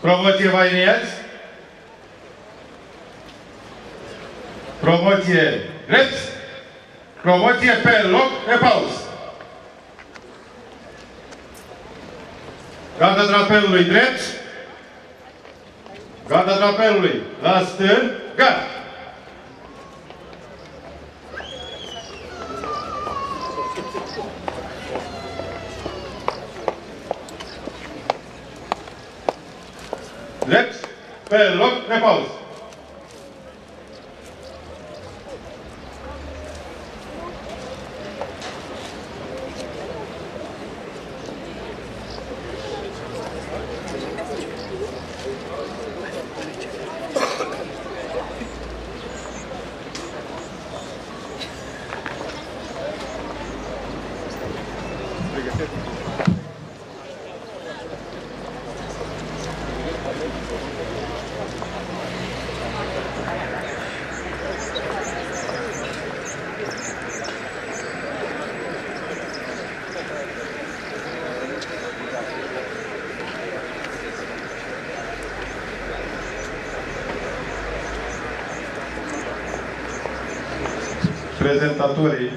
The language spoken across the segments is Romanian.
Promoție Vaineați. Promoție Reps. Promoție pe loc Repaus. Garda drapelului drept. Garda drapelului la stânga. Drept, pe loc, repaus. Prezentatorii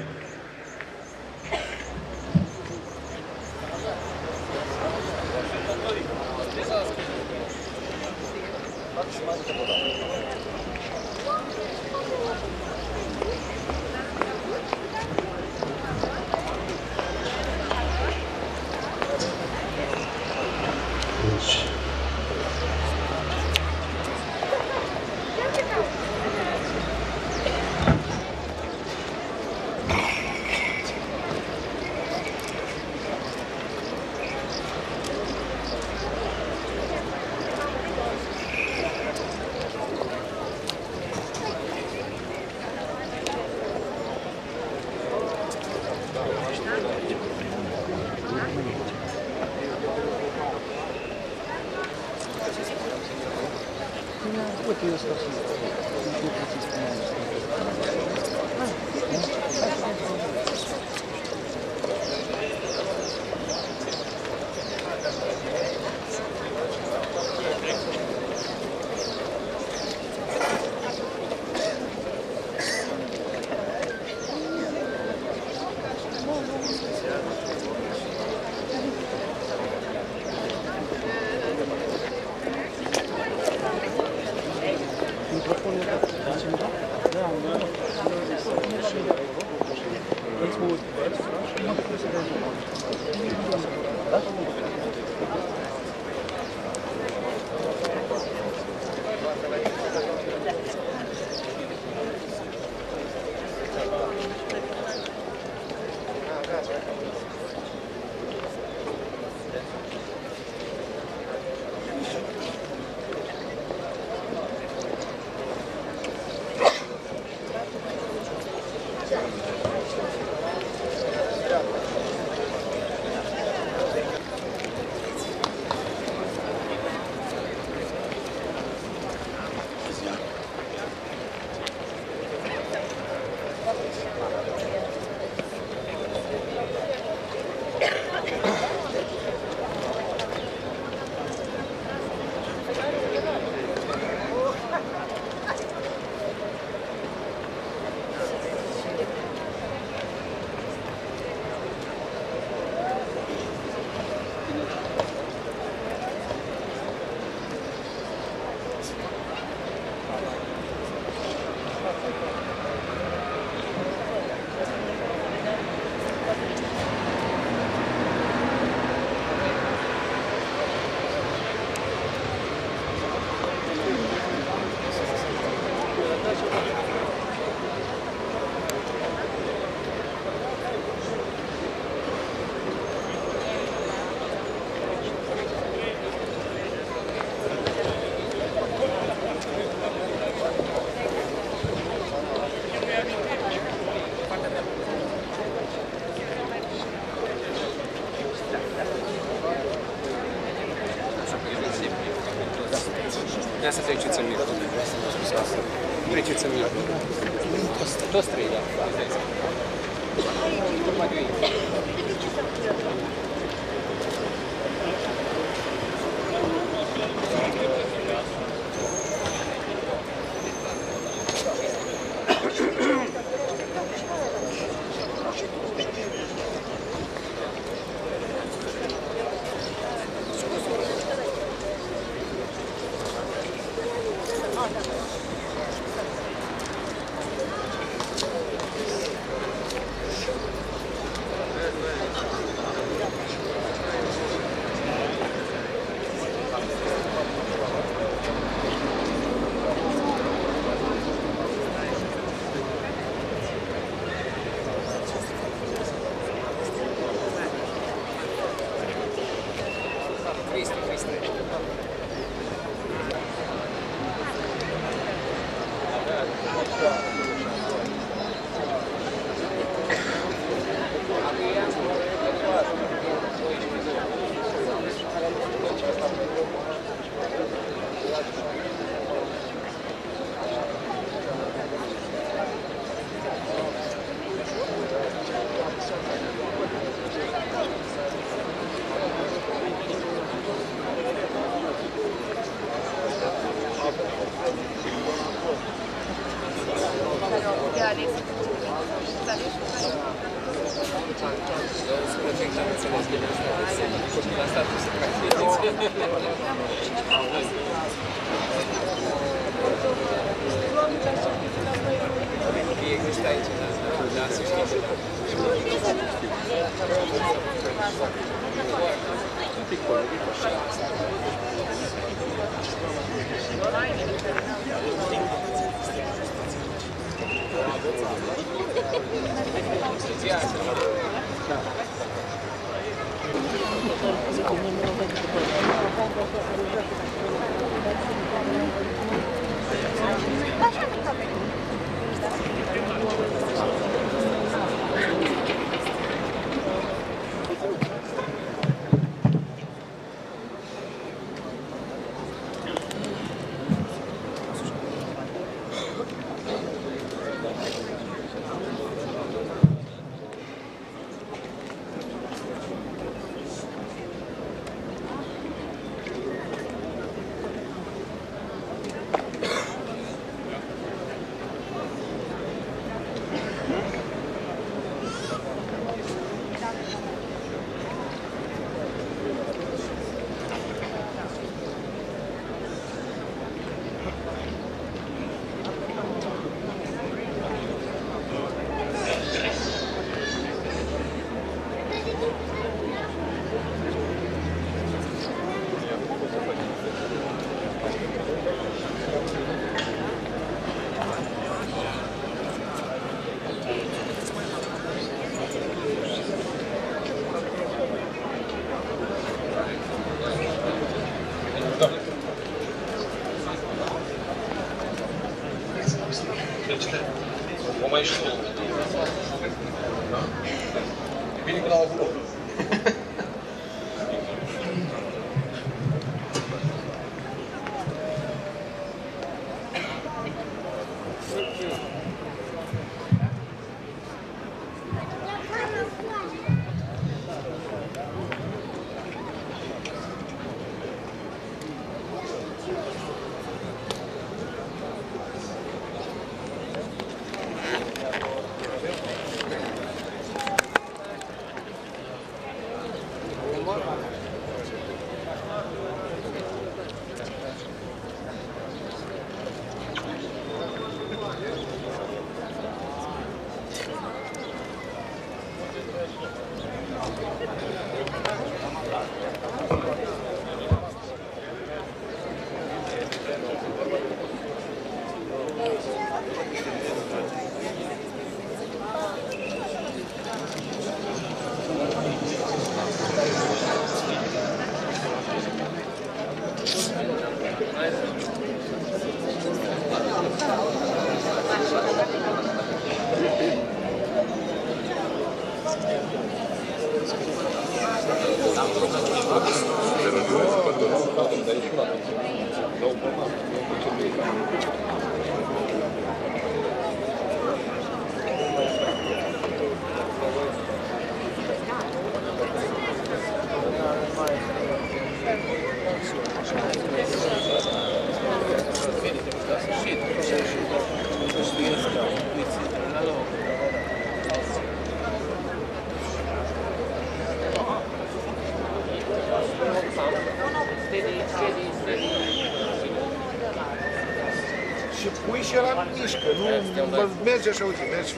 Merge așa, uite, merge.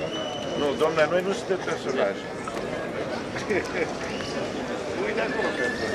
Nu, doamne, noi nu suntem personaje. Uite acolo personaje.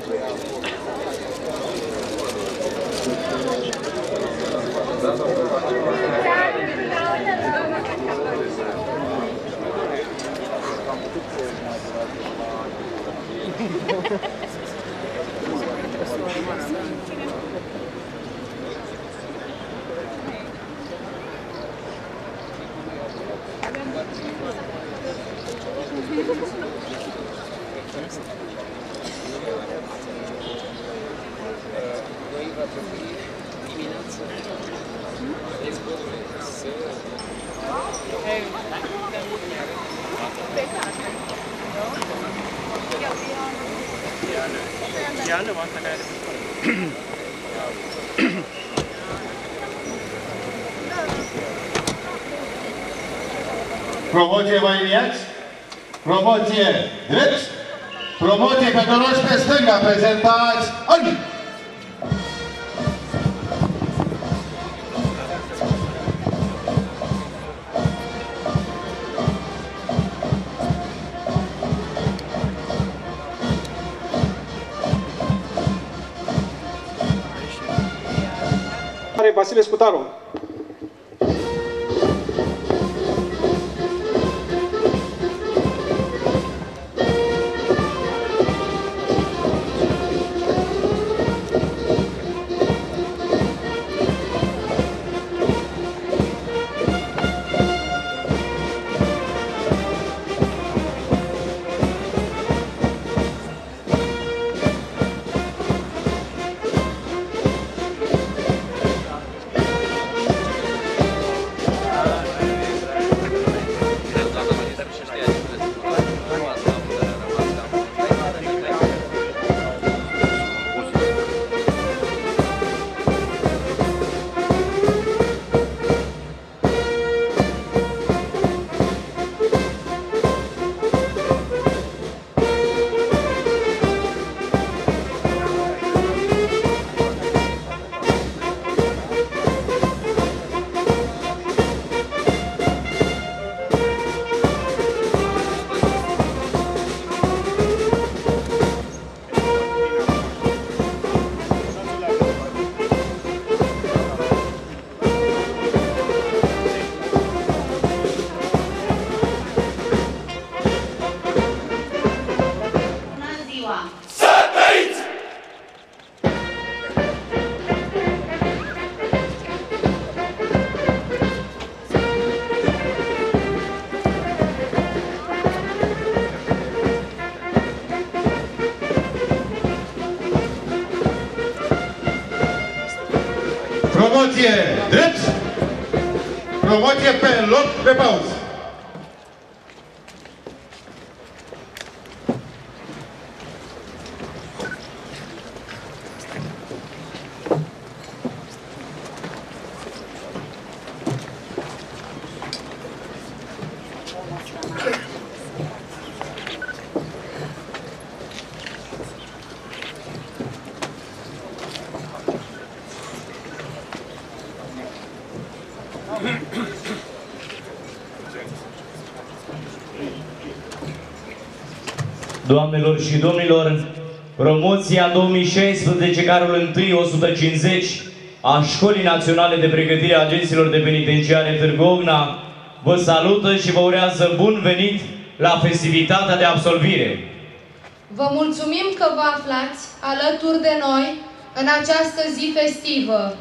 Noi va trebui dimineața să... Iană, asta care are pe promoție, vă imediați? Promoție drept, promoție pe doloși pe stânga, prezentați Ani! Vasile Scutaru. Promoție drept, promoție pe loc, pe pauză. Doamnelor și domnilor, promoția 2016 Carol I 150 a Școlii Naționale de Pregătire a Agenților de Penitenciare Târgu Ocna vă salută și vă urează bun venit la festivitatea de absolvire. Vă mulțumim că vă aflați alături de noi în această zi festivă,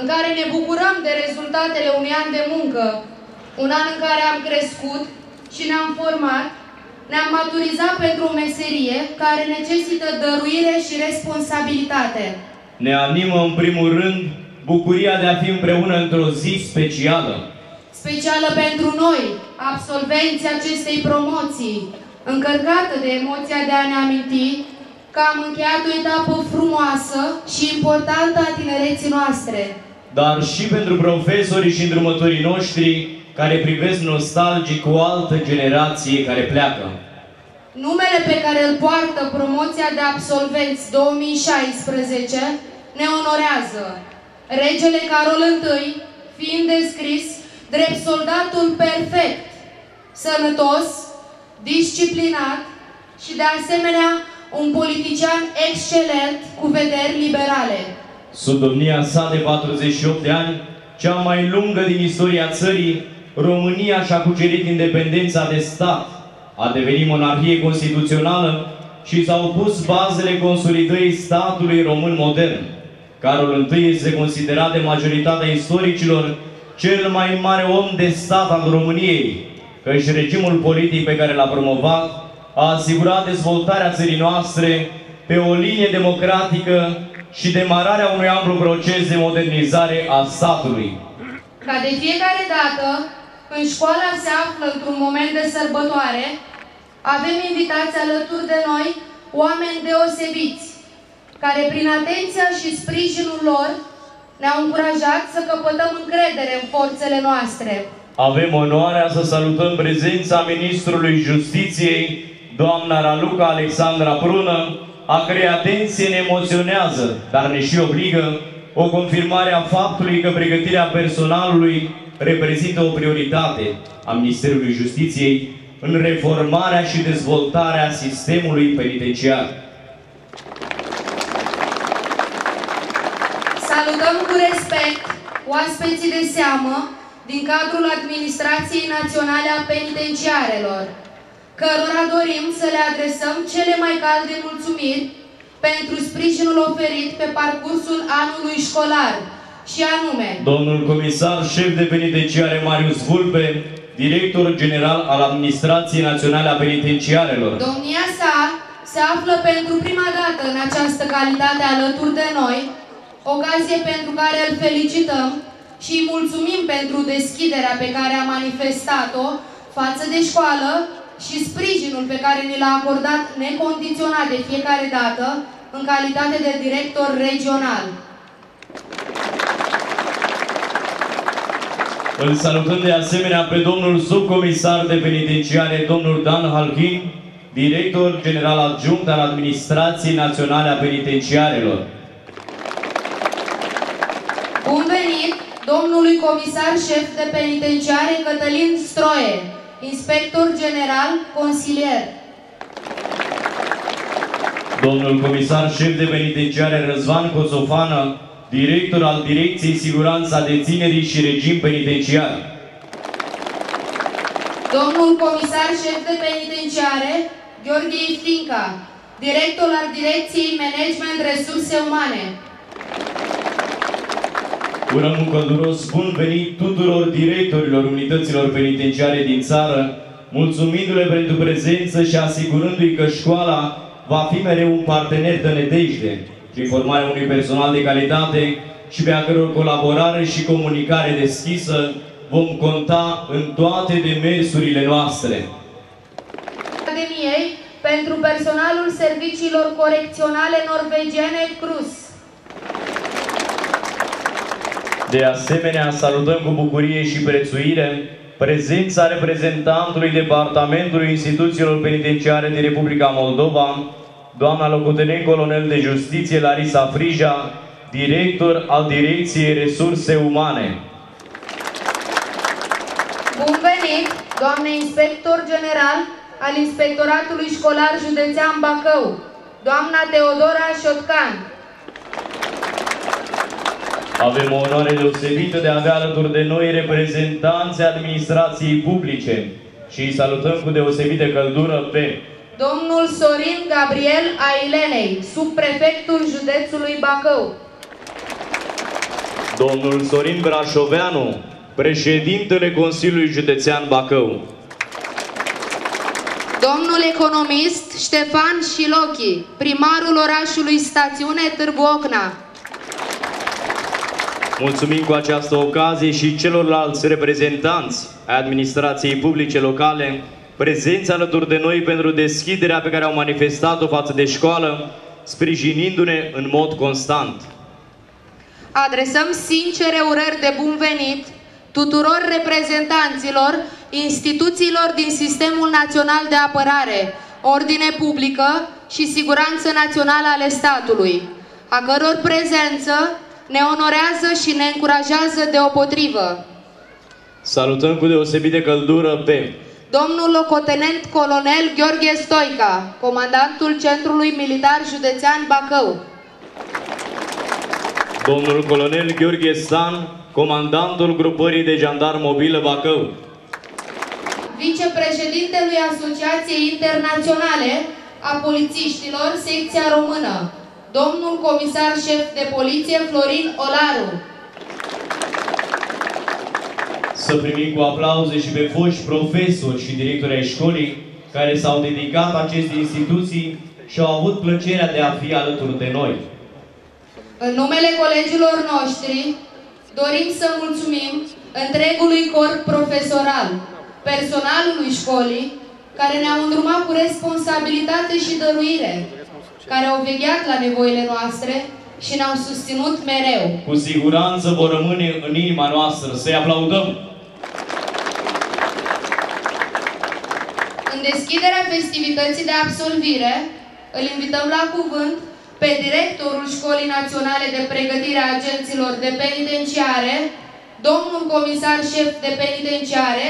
în care ne bucurăm de rezultatele unui an de muncă, un an în care am crescut și ne-am format. Ne-am maturizat pentru o meserie care necesită dăruire și responsabilitate. Ne animă, în primul rând, bucuria de a fi împreună într-o zi specială. Specială pentru noi, absolvenții acestei promoții, încărcată de emoția de a ne aminti că am încheiat o etapă frumoasă și importantă a tinereții noastre. dar și pentru profesorii și îndrumătorii noștri care privesc nostalgic o altă generație care pleacă. Numele pe care îl poartă promoția de absolvenți 2016 ne onorează regele Carol I, fiind descris drept soldatul perfect, sănătos, disciplinat și de asemenea un politician excelent cu vederi liberale. Sub domnia sa de 48 de ani, cea mai lungă din istoria țării, România și-a cucerit independența de stat, a devenit monarhie constituțională și s-au pus bazele consolidării statului român modern. Carol I este considerat de majoritatea istoricilor cel mai mare om de stat al României, căci regimul politic pe care l-a promovat a asigurat dezvoltarea țării noastre pe o linie democratică și demararea unui amplu proces de modernizare a statului. Ca de fiecare dată, când școala se află într-un moment de sărbătoare, avem invitați alături de noi oameni deosebiți, care prin atenția și sprijinul lor ne-au încurajat să căpătăm încredere în forțele noastre. Avem onoarea să salutăm prezența ministrului Justiției, doamna Raluca Alexandra Prună, a cărei atenție ne emoționează, dar ne și obligă, o confirmare a faptului că pregătirea personalului reprezintă o prioritate a Ministerului Justiției în reformarea și dezvoltarea sistemului penitenciar. Salutăm cu respect oaspeții de seamă din cadrul Administrației Naționale a Penitenciarelor, cărora dorim să le adresăm cele mai calde mulțumiri pentru sprijinul oferit pe parcursul anului școlar, și anume domnul comisar șef de penitenciare Marius Vulpe, director general al Administrației Naționale a Penitenciarelor. Domnia sa se află pentru prima dată în această calitate alături de noi, ocazie pentru care îl felicităm și îi mulțumim pentru deschiderea pe care a manifestat-o față de școală și sprijinul pe care ni l-a acordat necondiționat de fiecare dată în calitate de director regional. Îl salutăm de asemenea pe domnul subcomisar de penitenciare, domnul Dan Halgin, director general adjunct al Administrației Naționale a Penitenciarelor. Bun venit domnului comisar șef de penitenciare Cătălin Stroie, inspector general, consilier. Domnul comisar șef de penitenciare Răzvan Cozofană, director al Direcției Siguranța Deținerii și Regim Penitenciar. Domnul comisar șef de penitenciare Gheorghe Iftinca, director al Direcției Management Resurse Umane. Urăm un călduros bun venit tuturor directorilor unităților penitenciare din țară, mulțumindu-le pentru prezență și asigurându-i că școala va fi mereu un partener de nădejde prin formarea unui personal de calitate și pe a căror colaborare și comunicare deschisă vom conta în toate demersurile noastre. Academiei pentru personalul serviciilor corecționale norvegiene Cruz. De asemenea, salutăm cu bucurie și prețuire prezența reprezentantului Departamentului Instituțiilor Penitenciare din Republica Moldova, doamna locotenent colonel de justiție Larisa Frija, director al Direcției Resurse Umane. Bun venit, doamne inspector general al Inspectoratului Școlar Județean Bacău, doamna Teodora Șotcan. Avem o onoare deosebită de a avea alături de noi reprezentanții administrației publice și îi salutăm cu deosebită căldură pe domnul Sorin Gabriel Ailenei, subprefectul județului Bacău, domnul Sorin Brașoveanu, președintele Consiliului Județean Bacău, domnul economist Ștefan Șilochi, primarul orașului stațiune Târgu Ocna. Mulțumim cu această ocazie și celorlalți reprezentanți ai administrației publice locale prezenți alături de noi pentru deschiderea pe care au manifestat-o față de școală, sprijinindu-ne în mod constant. adresăm sincere urări de bun venit tuturor reprezentanților instituțiilor din Sistemul Național de Apărare, Ordine Publică și Siguranță Națională ale statului, a căror prezență ne onorează și ne încurajează deopotrivă. Salutăm cu deosebită căldură pe domnul locotenent colonel Gheorghe Stoica, comandantul Centrului Militar Județean Bacău. Domnul colonel Gheorghe Stan, comandantul Grupării de Jandarmi Mobilă Bacău. Vicepreședintelui Asociației Internaționale a Polițiștilor, secția română, domnul comisar șef de poliție Florin Olaru. Să primim cu aplauze și pe foști profesori și directori ai școlii care s-au dedicat acestei instituții și au avut plăcerea de a fi alături de noi. În numele colegilor noștri, dorim să mulțumim întregului corp profesoral, personalului școlii, care ne-au îndrumat cu responsabilitate și dăruire, care au vegheat la nevoile noastre și ne-au susținut mereu. Cu siguranță vor rămâne în inima noastră. Să-i aplaudăm! În deschiderea festivității de absolvire, îl invităm la cuvânt pe directorul Școlii Naționale de Pregătire a Agenților de Penitenciare, domnul comisar șef de penitenciare,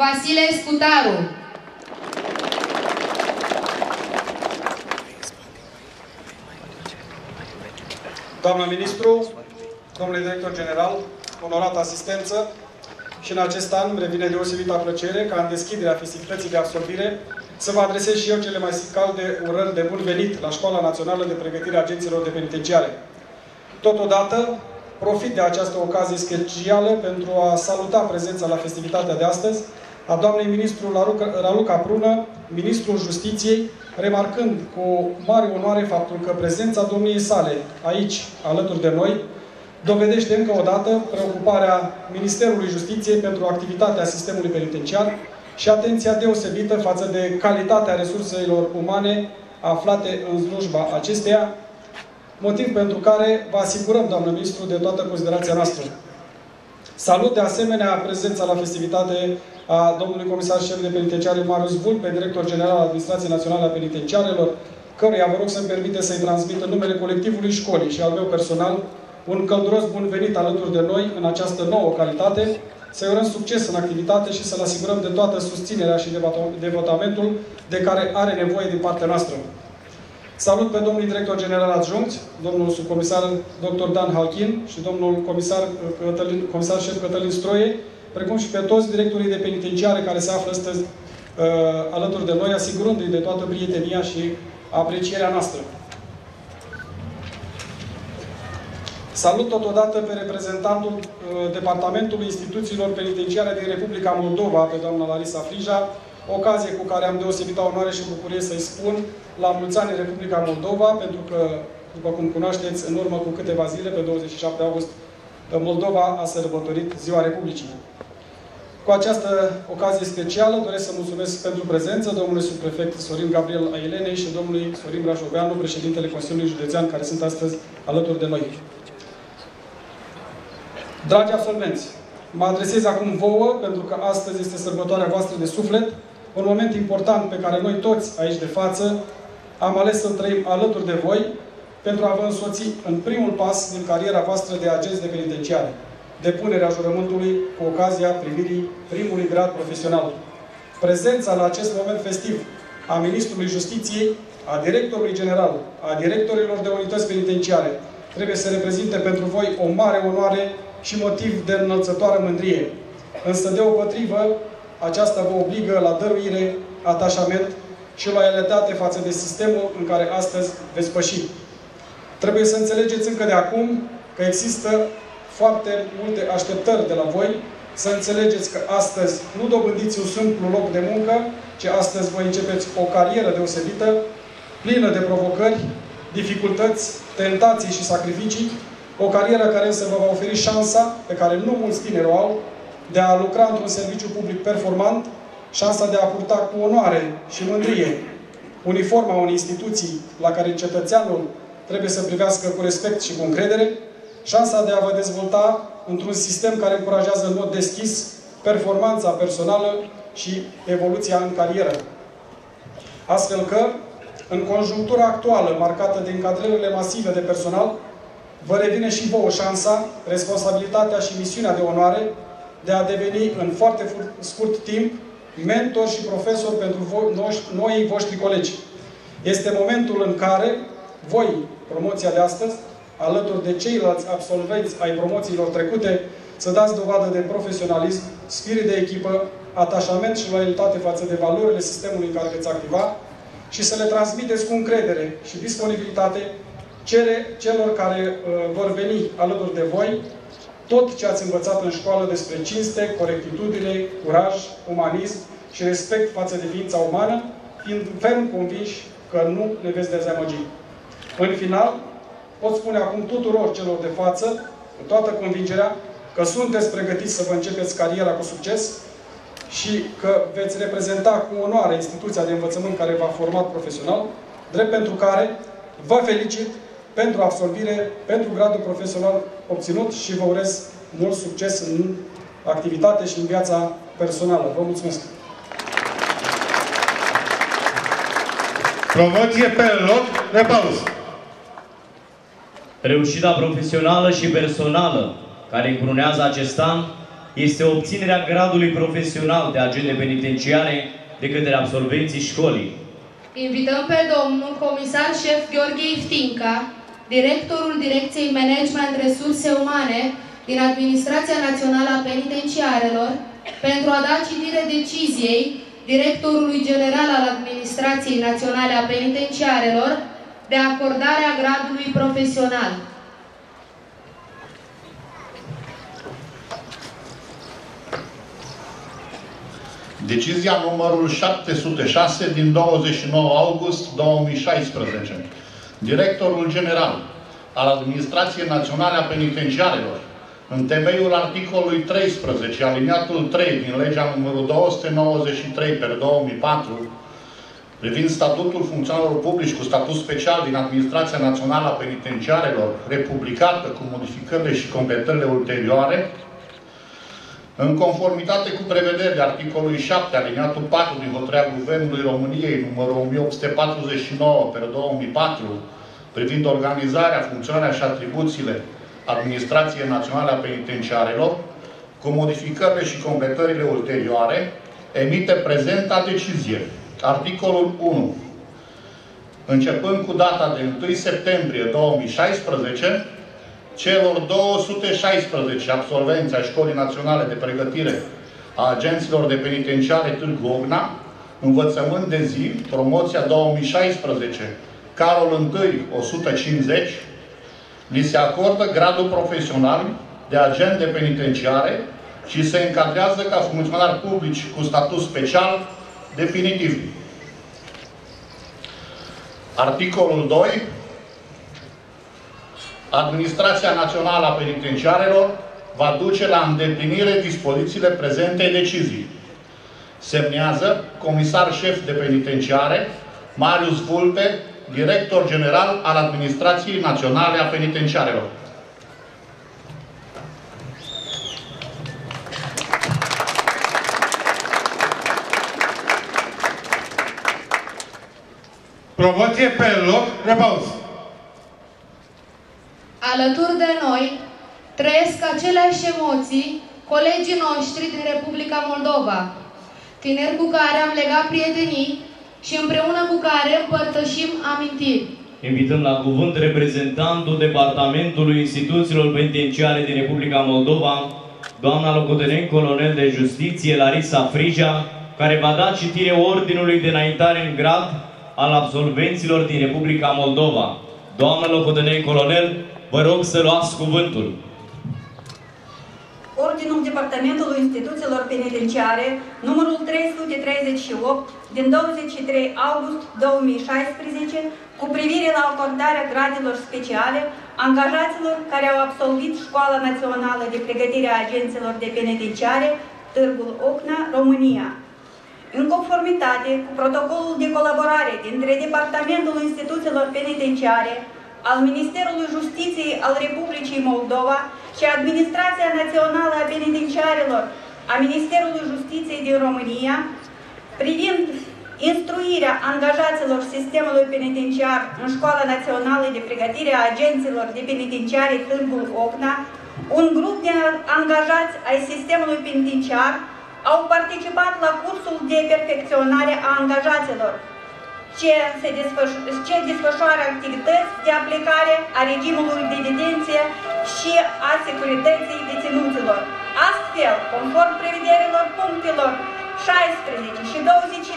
Vasile Scutaru. Doamna ministru, domnule director general, onorată asistență, și în acest an îmi revine deosebită plăcere ca în deschiderea festivității de absolvire să vă adresez și eu cele mai calde urări de bun venit la Școala Națională de Pregătire a Agenților de Penitenciare. Totodată, profit de această ocazie specială pentru a saluta prezența la festivitatea de astăzi a doamnei ministru Raluca Prună, ministrul Justiției, remarcând cu mare onoare faptul că prezența domniei sale aici, alături de noi, dovedește încă o dată preocuparea Ministerului Justiției pentru activitatea sistemului penitenciar și atenția deosebită față de calitatea resurselor umane aflate în slujba acesteia, motiv pentru care vă asigurăm, doamnă ministru, de toată considerația noastră. Salut de asemenea prezența la festivitate a domnului comisar șef de penitenciare Marius Vulpe, director general al Administrației Naționale a Penitenciarelor, căruia vă rog să-mi permite să-i transmită numele colectivului școlii și al meu personal un călduros bun venit alături de noi în această nouă calitate, să-i urăm succes în activitate și să-l asigurăm de toată susținerea și devotamentul de care are nevoie din partea noastră. Salut pe domnul director general adjunct, domnul subcomisar dr. Dan Halgin și domnul comisar șef Cătălin Stroie, precum și pe toți directorii de penitenciare care se află astăzi alături de noi, asigurându-i de toată prietenia și aprecierea noastră. Salut totodată pe reprezentantul Departamentului Instituțiilor Penitenciare din Republica Moldova, pe doamna Larisa Frija, ocazie cu care am deosebită onoare și bucurie să-i spun la mulți ani în Republica Moldova, pentru că, după cum cunoașteți, în urmă cu câteva zile, pe 27 august, Moldova a sărbătorit Ziua Republicii. Cu această ocazie specială doresc să mulțumesc pentru prezență domnului subprefect Sorin Gabriel Ailenei și domnului Sorin Brașoveanu, președintele Consiliului Județean, care sunt astăzi alături de noi. Dragi absolvenți, mă adresez acum vouă, pentru că astăzi este sărbătoarea voastră de suflet, un moment important pe care noi toți, aici de față, am ales să-l trăim alături de voi, pentru a vă însoți în primul pas din cariera voastră de agenți de penitenciare, depunerea jurământului cu ocazia primirii primului grad profesional. Prezența la acest moment festiv a Ministrului Justiției, a Directorului General, a Directorilor de Unități Penitenciare, trebuie să reprezinte pentru voi o mare onoare și motiv de înălțătoare mândrie. Însă, deopotrivă, aceasta vă obligă la dăruire, atașament și loialitate față de sistemul în care astăzi veți păși. Trebuie să înțelegeți încă de acum că există foarte multe așteptări de la voi, să înțelegeți că astăzi nu dobândiți un simplu loc de muncă, ci astăzi voi începeți o carieră deosebită, plină de provocări, dificultăți, tentații și sacrificii, o carieră care însă vă va oferi șansa, pe care nu mulți tineri o au, de a lucra într-un serviciu public performant, șansa de a purta cu onoare și mândrie uniforma unei instituții la care cetățeanul trebuie să privească cu respect și cu încredere, șansa de a vă dezvolta într-un sistem care încurajează în mod deschis performanța personală și evoluția în carieră. Astfel că, în conjunctura actuală marcată de încadrările masive de personal, vă revine și vouă șansa, responsabilitatea și misiunea de onoare de a deveni în foarte scurt timp mentor și profesor pentru noi voștri colegi. Este momentul în care voi, promoția de astăzi, alături de ceilalți absolvenți ai promoțiilor trecute, să dați dovadă de profesionalism, spirit de echipă, atașament și loialitate față de valorile sistemului în care veți activa și să le transmiteți cu încredere și disponibilitate celor care vor veni alături de voi tot ce ați învățat în școală despre cinste, corectitudine, curaj, umanism și respect față de ființa umană, fiind ferm convinși că nu ne veți dezamăgi. În final, pot spune acum tuturor celor de față, cu toată convingerea, că sunteți pregătiți să vă începeți cariera cu succes și că veți reprezenta cu onoare instituția de învățământ care v-a format profesional, drept pentru care vă felicit pentru absolvire, pentru gradul profesional obținut și vă urez mult succes în activitate și în viața personală. Vă mulțumesc! Promoție pe loc, repaus! Reușita profesională și personală care încrunează acest an este obținerea gradului profesional de agente penitenciare de către absolvenții școlii. Invităm pe domnul comisar șef Gheorghe Iftinca, directorul Direcției Management Resurse Umane din Administrația Națională a Penitenciarelor, pentru a da citire deciziei directorului general al Administrației Naționale a Penitenciarelor de acordarea gradului profesional. Decizia numărul 706 din 29 august 2016. Directorul general al Administrației Naționale a Penitenciarelor, în temeiul articolului 13, aliniatul 3 din legea numărul 293/2004, privind statutul funcționarilor publici cu statut special din Administrația Națională a Penitenciarelor, republicată cu modificările și completările ulterioare, în conformitate cu prevederile articolului 7, aliniatul 4 din hotărârea Guvernului României, numărul 1849/2004, privind organizarea, funcționarea și atribuțiile Administrației Naționale a Penitenciarelor, cu modificările și completările ulterioare, emite prezenta decizie. Articolul 1. Începând cu data de 1 septembrie 2016, celor 216 absolvenți ai Școlii Naționale de Pregătire a Agenților de Penitenciare Târgu Ocna, învățământ de zi, promoția 2016, Carol I, 150, li se acordă gradul profesional de agent de penitenciare și se încadrează ca funcționari publici cu statut special definitiv. Articolul 2. Administrația Națională a Penitenciarelor va duce la îndeplinire dispozițiile prezentei decizii. Semnează comisar șef de penitenciare Marius Vulpe, director general al Administrației Naționale a Penitenciarelor. Promoție pe loc, repaus! Alături de noi trăiesc aceleași emoții colegii noștri din Republica Moldova, tineri cu care am legat prietenii și împreună cu care împărtășim amintiri. Invităm la cuvânt reprezentantul Departamentului Instituțiilor Penitenciare din Republica Moldova, doamna locotenent colonel de justiție Larisa Frija, care va da citire ordinului de înaintare în grad al absolvenților din Republica Moldova. Doamna locotenent colonel, vă rog să luați cuvântul. Ordinul Departamentului Instituțiilor Penitenciare, numărul 338, din 23 august 2016, cu privire la acordarea gradelor speciale angajaților care au absolvit Școala Națională de Pregătire a Agenților de Penitenciare Târgu Ocna, România. În conformitate cu protocolul de colaborare dintre Departamentul Instituțiilor Penitenciare al Ministerului Justiției al Republicii Moldova și Administrația Națională a Penitenciarelor a Ministerului Justiției din România, privind instruirea angajaților sistemului penitenciar în Școala Națională de Pregătire a Agenților de Penitenciare Târgu Ocna, un grup de angajați ai sistemului penitenciar au participat la cursul de perfecționare a angajaților, ce desfășoară activități de aplicare a regimului de detenție și a securității deținuților. Astfel, conform prevederilor punctelor 16 și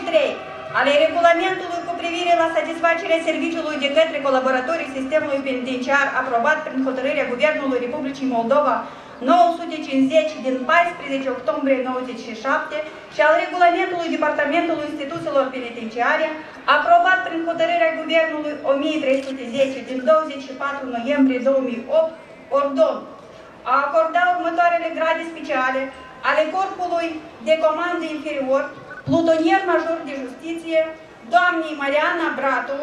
23 ale regulamentului cu privire la satisfacerea serviciului de către colaboratorii sistemului penitenciar aprobat prin hotărârea Guvernului Republicii Moldova 950 din 14 octombrie 1997 și al regulamentului Departamentului Instituțiilor Penitenciare aprobat prin hotărârea Guvernului 1310 din 24 noiembrie 2008, ordon a acordat următoarele grade speciale ale corpului de comandă inferior plutonier major de justiție, doamnei Mariana Bratu,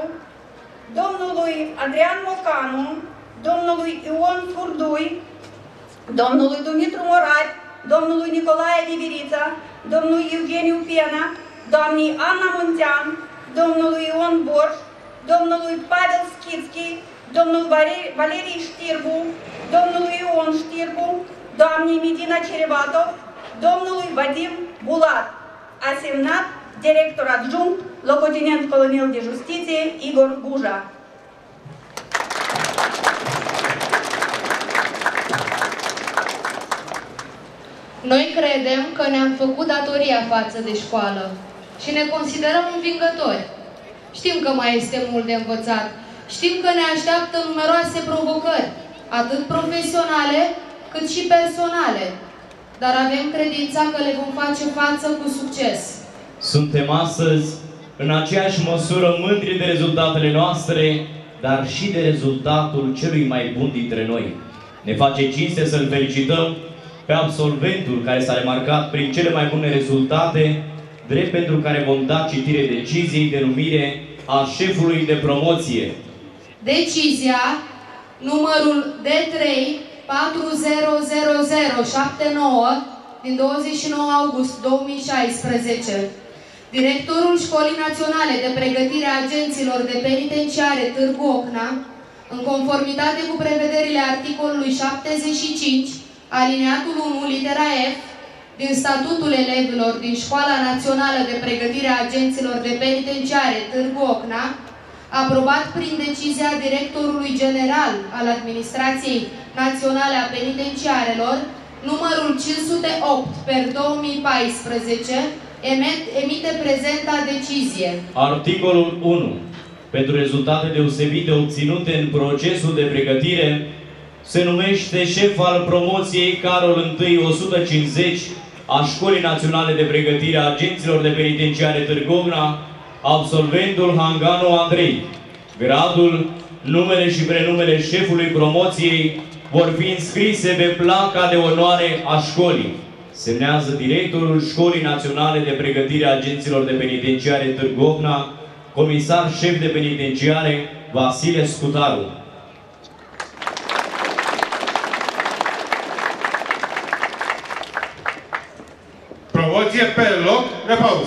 domnului Adrian Mocanu, domnului Ion Furdui, domnului Dumitru Morar, domnului Nicolae Viviriță, domnului Eugeniu Pena, doamnei Anna Muncean, domnului Ion Borș, domnului Pavel Schitski, domnul Valerii Știrbu, domnului Ion Știrbu, doamnei Medina Cerebatov, domnului Vadim Bulat. Asemnat director adjunct, locotenent colonel de justiție, Igor Guja. Noi credem că ne-am făcut datoria față de școală și ne considerăm învingători. Știm că mai este mult de învățat. Știm că ne așteaptă numeroase provocări, atât profesionale cât și personale. Dar avem credința că le vom face față cu succes. Suntem astăzi, în aceeași măsură, mândri de rezultatele noastre, dar și de rezultatul celui mai bun dintre noi. Ne face cinste să-l felicităm pe absolventul care s-a remarcat prin cele mai bune rezultate, drept pentru care vom da citire deciziei de numire a șefului de promoție. Decizia numărul D3 400079 din 29 august 2016. Directorul Școlii Naționale de Pregătire a Agenților de Penitenciare Târgu Ocna, în conformitate cu prevederile articolului 75, alineatul 1, litera F, din statutul elevilor din Școala Națională de Pregătire a Agenților de Penitenciare Târgu Ocna, aprobat prin decizia directorului general al Administrației Naționale a Penitenciarelor, numărul 508/2014, emite prezenta decizie. Articolul 1. Pentru rezultate deosebite obținute în procesul de pregătire, se numește șef al promoției Carol I 150 a Școlii Naționale de Pregătire a Agenților de Penitenciare Târgu Ocna, absolventul Hanganu Andrei. Gradul, numele și prenumele șefului promoției vor fi înscrise pe placa de onoare a școlii. Semnează directorul Școlii Naționale de Pregătire a Agenților de Penitenciare Târgu Ocna, comisar șef de penitenciare Vasile Scutaru. Promoție pe loc, repaus.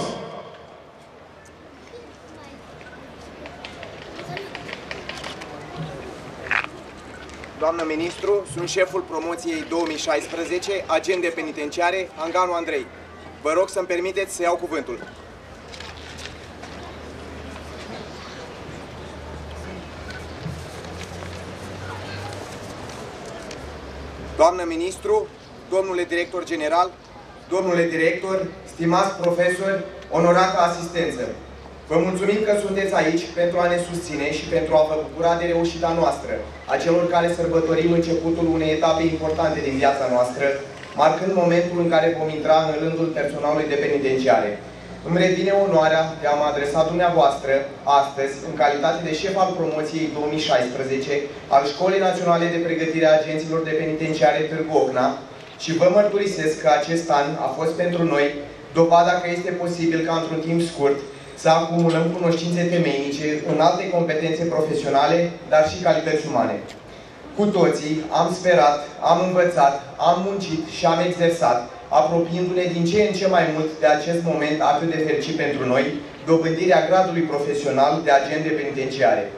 Doamnă ministru, sunt șeful promoției 2016, agent de penitenciare, Hanganu Andrei. Vă rog să-mi permiteți să iau cuvântul. Doamnă ministru, domnule director general, domnule director, stimați profesori, onorată asistență, vă mulțumim că sunteți aici pentru a ne susține și pentru a vă bucura de reușita noastră, a celor care sărbătorim începutul unei etape importante din viața noastră, marcând momentul în care vom intra în rândul personalului de penitenciare. Îmi revine onoarea de a mă adresa dumneavoastră astăzi, în calitate de șef al promoției 2016 al Școlii Naționale de Pregătire a Agenților de Penitenciare Târgu Ocna și vă mărturisesc că acest an a fost pentru noi dovada că este posibil ca într-un timp scurt să acumulăm cunoștințe temeinice, înalte competențe profesionale, dar și calități umane. Cu toții am sperat, am învățat, am muncit și am exersat, apropiindu-ne din ce în ce mai mult de acest moment atât de fericit pentru noi, dobândirea gradului profesional de agent de penitenciare.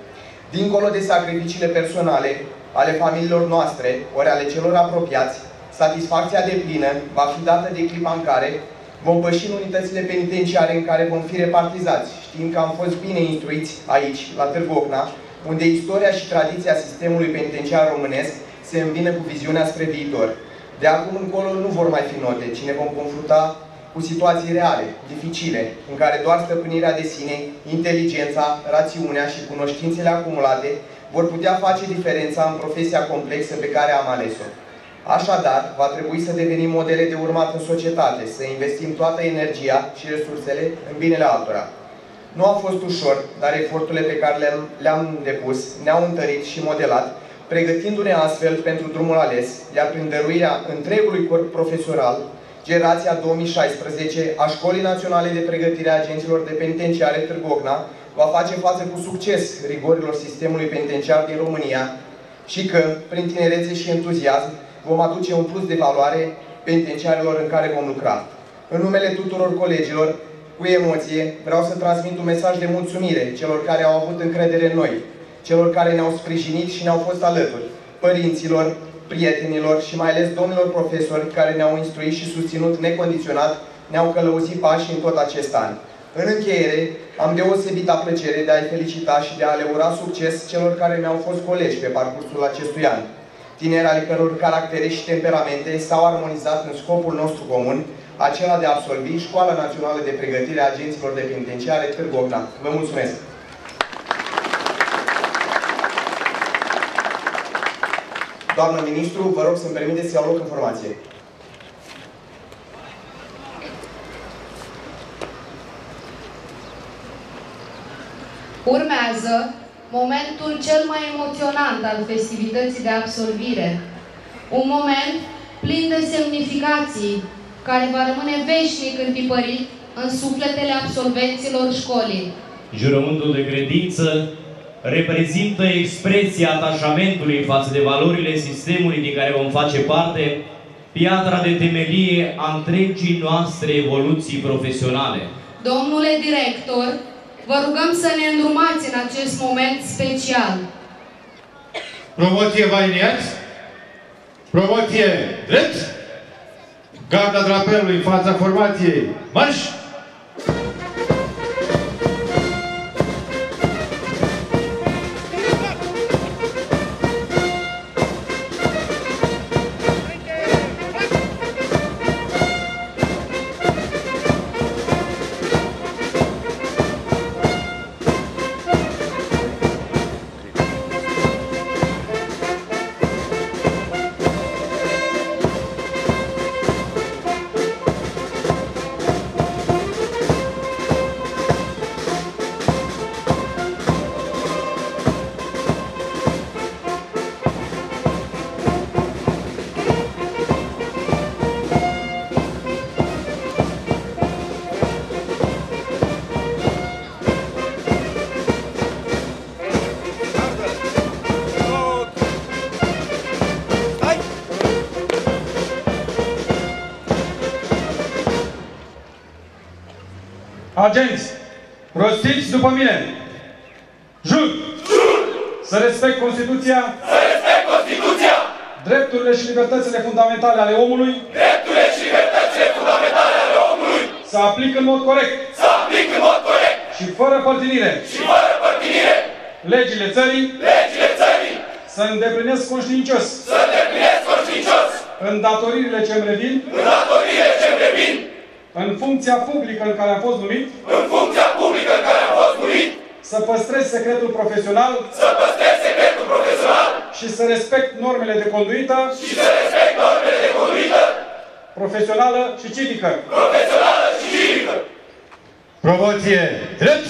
Dincolo de sacrificiile personale, ale familiilor noastre, ori ale celor apropiați, satisfacția deplină va fi dată de clipa în care vom păși în unitățile penitenciare în care vom fi repartizați, știind că am fost bine instruiți aici, la Târgu Ocna, unde istoria și tradiția sistemului penitenciar românesc se îmbină cu viziunea spre viitor. De acum încolo nu vor mai fi note, ci ne vom confrunta cu situații reale, dificile, în care doar stăpânirea de sine, inteligența, rațiunea și cunoștințele acumulate vor putea face diferența în profesia complexă pe care am ales-o. Așadar, va trebui să devenim modele de urmat în societate, să investim toată energia și resursele în binele altora. Nu a fost ușor, dar eforturile pe care le-am depus ne-au întărit și modelat, pregătindu-ne astfel pentru drumul ales, iar prin dăruirea întregului corp profesoral, generația 2016 a Școlii Naționale de Pregătire a Agenților de Penitenciare Târgu Ocna va face față cu succes rigorilor sistemului penitenciar din România și că, prin tinerețe și entuziasm, vom aduce un plus de valoare penitenciarilor în care vom lucra. În numele tuturor colegilor, cu emoție, vreau să transmit un mesaj de mulțumire celor care au avut încredere în noi, celor care ne-au sprijinit și ne-au fost alături, părinților, prietenilor și mai ales domnilor profesori care ne-au instruit și susținut necondiționat, ne-au călăuzit pașii în tot acest an. În încheiere, am deosebită plăcere de a-i felicita și de a le ura succes celor care mi-au fost colegi pe parcursul acestui an. Tineri ale căror caractere și temperamente s-au armonizat în scopul nostru comun, acela de a absolvi Școala Națională de Pregătire a Agenților de Penitenciare Târgu Ocna. Vă mulțumesc! Doamnă ministru, vă rog să-mi permiteți să iau loc în formație. Urmează momentul cel mai emoționant al festivității de absolvire. Un moment plin de semnificații, care va rămâne veșnic întipărit în sufletele absolvenților școlii. Jurământul de credință reprezintă expresia atașamentului față de valorile sistemului din care vom face parte, piatra de temelie a întregii noastre evoluții profesionale. Domnule director, vă rugăm să ne îndrumați în acest moment special. Promoție vainiați, promoție drept, garda drapelului în fața formației, marș! Agenți, rostiți după mine! Jur! Jur! Să respect Constituția! Să respect Constituția! Drepturile și libertățile fundamentale ale omului! Drepturile și libertățile fundamentale ale omului! Să aplic în mod corect! Să aplic în mod corect! Și fără părtinire! Și fără părtinire! Legile țării! Legile țării! Să îndeplinesc conștiincios! Să îndeplinesc conștiincios! Îndatoririle ce-mi revin! Îndatoririle ce-mi revin! În funcția publică în care am fost numit, în funcția publică în care am fost numit, să păstrez secretul profesional, să păstrez secretul profesional și să respect normele de conduită, și să respect normele de conduită profesională și civică, profesională și civică. Promoție drept,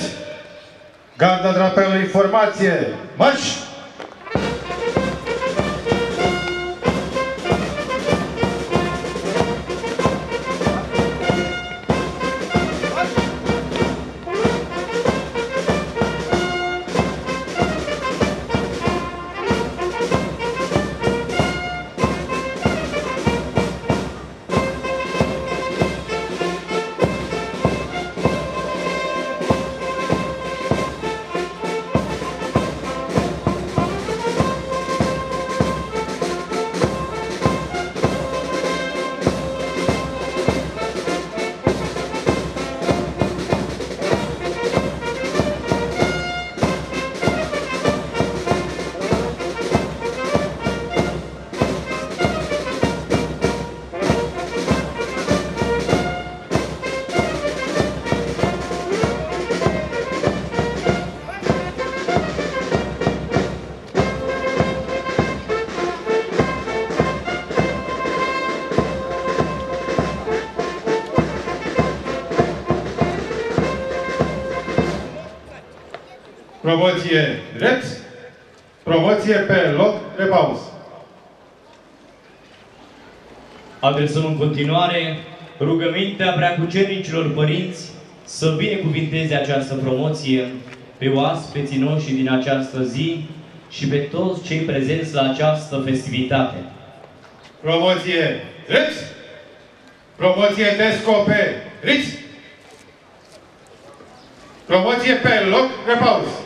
garda drapelului formație, marș! Promoție drept, promoție pe loc de pauză. Adresăm în continuare rugămintea preacucernicilor părinți să binecuvinteze această promoție pe oaspeții noștri din această zi și pe toți cei prezenți la această festivitate. Promoție drept, promoție descoperiți, promoție pe loc de pauză.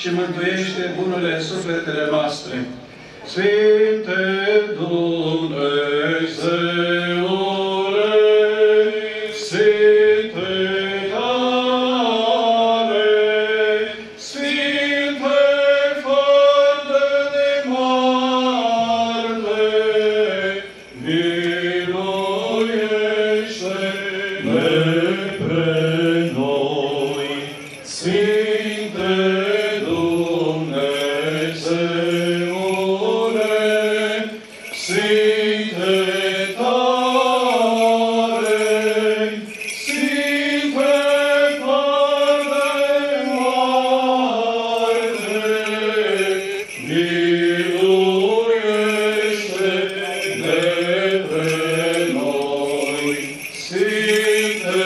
Și mântuiește bunele sufletele noastre. Sfinte Dumnezeule, Sfinte tare, Sfinte fără de moarte, miluiește-ne pe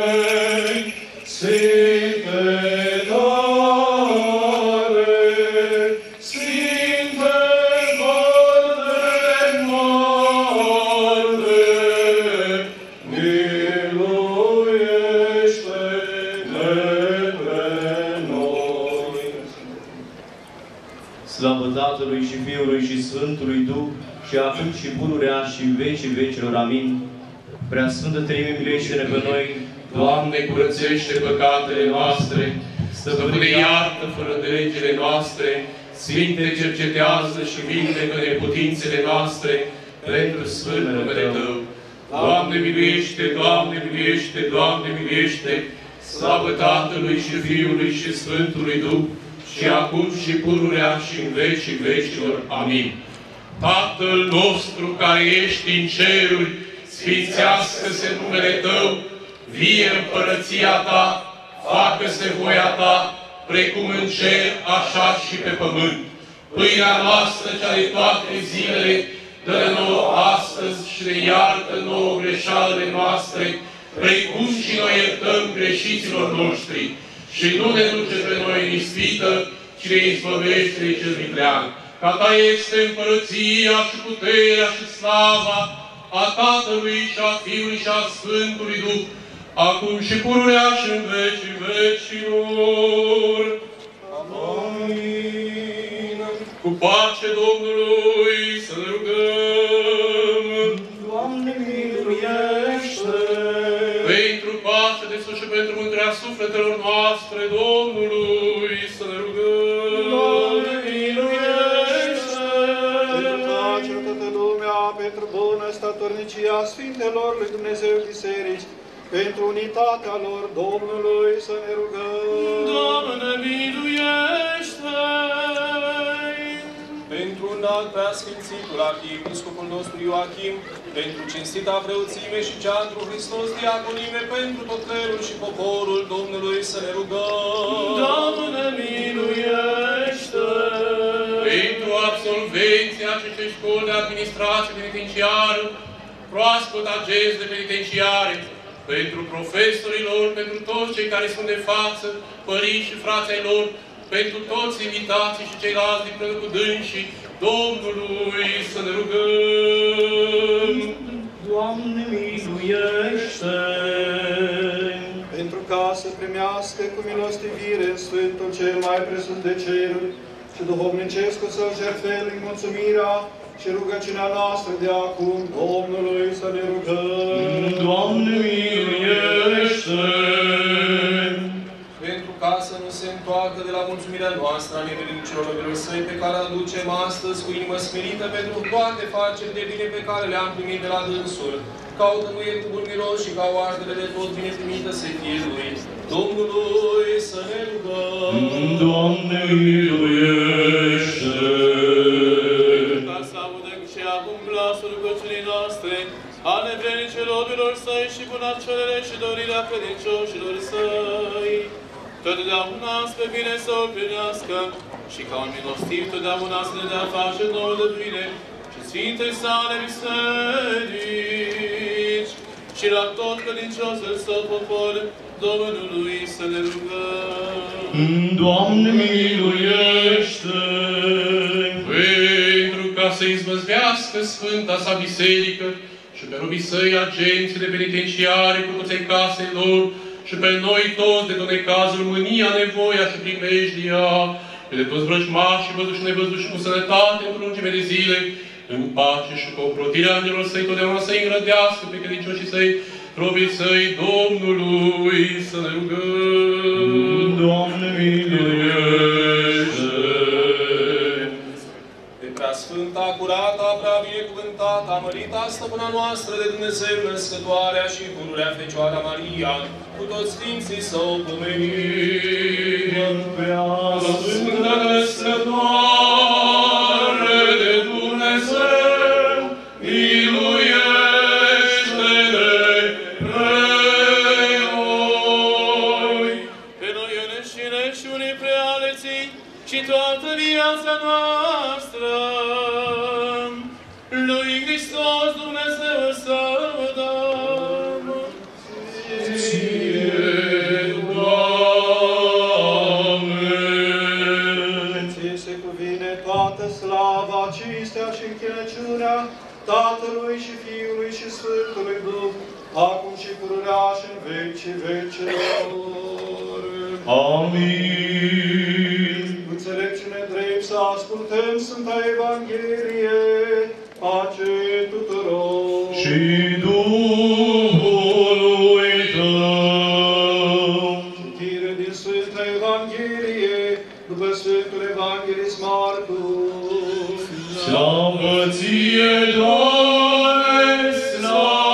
noi. Sfinte Preasfântă Treime, miluiește-ne pe noi. Doamne, curățește păcatele noastre, Stăpâne, iartă fără de legile noastre, Sfinte, cercetează și vindecă neputințele noastre, pentru sfânt numele Tău. Doamne, miluiește, Doamne, miluiește, Doamne, miluiește, slavă Tatălui și Fiului și Sfântului Duh, și acum și pururea și în vecii vecilor. Amin. Tatăl nostru care ești în ceruri, sfințească-se numele Tău, vie împărăția Ta, facă-se voia Ta, precum în cer, așa și pe pământ. Pâinea noastră, cea de toate zilele, dă-ne nouă astăzi și ne iartă nouă greșalele noastre, precum și noi iertăm greșiților noștri. Și nu ne duce pe noi în ispită, ci ne izbăvește de cel viclean. Ca Ta este împărăția și puterea și slava, a Tatălui și a Fiului și a Sfântului Duh, acum și pururea și în vecii vecilor. Amin. Cu pace Domnului să ne rugăm. Doamne, miluiește! Pentru pace de sus și pentru mântuirea sufletelor noastre, Domnului să ne rugăm. Doamne, miluiește! părtășnicia Sfintelor lui Dumnezeu Biserici, pentru unitatea lor Domnului să ne rugăm. Doamne, miluiește! Pentru un alt preasfințitul arhiepiscopul nostru Ioachim, pentru cinstita preoțime și cea întru Hristos diaconime, pentru tot clerul și poporul Domnului să ne rugăm. Doamne, miluiește! Pentru absolvenția acestei școli de administrație penitenciară, proaspăt agenți de penitenciare, pentru profesorilor, pentru toți cei care sunt de față, părinți și frații lor, pentru toți invitații și ceilalți din plână cu dânsii, Domnului să ne rugăm. Doamne, miluiește! Pentru ca să primească cu milostivire Sfântul cel mai presus de cer și duhovnicescul său jertfelnic mulțumirea și rugăciunea noastră de acum Domnului să ne rugăm. Doamne, miluiește! Pentru ca să nu se întoarcă de la mulțumirea noastră a nevinuților săi pe care aducem astăzi cu inimă smerită pentru toate faceri de bine pe care le-am primit de la dânsul. Ca o tămâie cu bun miros și ca o ardere de tot bine primită să fie lui. Domnului să ne rugăm. Doamne, miluiește! Ca să audă și acum glasul rugăciunii noastre, ale vrenicerovilor săi și bunacelele și dorirea credincioșilor săi, totdeauna spre bine să o primească și ca un milostiv totdeauna să ne dea face nouă de bine și Sfintei sale biserici și la tot credinciosul său popor, Domnului să ne rugăm. Doamne, miluiește! Pentru ca să izbăzvească Sfânta sa biserică, și pe robii săi, agenții de penitenciare, cu toți casei lor, și pe noi toți, de toate cazuri, mânia, nevoia și primejdia, pe de toți vrăjmași și văzuși și nevăzuși, cu sănătate, în lungime de zile, în pace și cu ocrotirea îngerilor săi, totdeauna să-i îngrădească pe credincioșii săi, robii săi, Domnului, să ne rugăm. Doamne, miluiește! Sfânta, curata, prea binecuvântată, amărita, stăpâna noastră de Dumnezeu, născătoarea și pururea Fecioara Maria, cu toți Sfinții s-au pomenit. Prea Sfântă Născătoare de Dumnezeu, miluiește-ne pre noi! Pe noi înășine și unii prea aleții, și toată viața noastră, lui Hristos Dumnezeu să o dăm. Ție, Doamne! Ție se cuvine toată slava, cinstea și închinăciunea Tatălui și Fiului și Sfântului Duh, acum și pururea și în vecii vecilor. Amin! Înțelepciune drept să ascultăm Sfânta Evanghelie, pace tuturor și Duhului Tău. Citire din Sfânta Evanghelie, după Sfântul Evanghelist Marcu. Slavă Ție, Doamne, slavă Ție!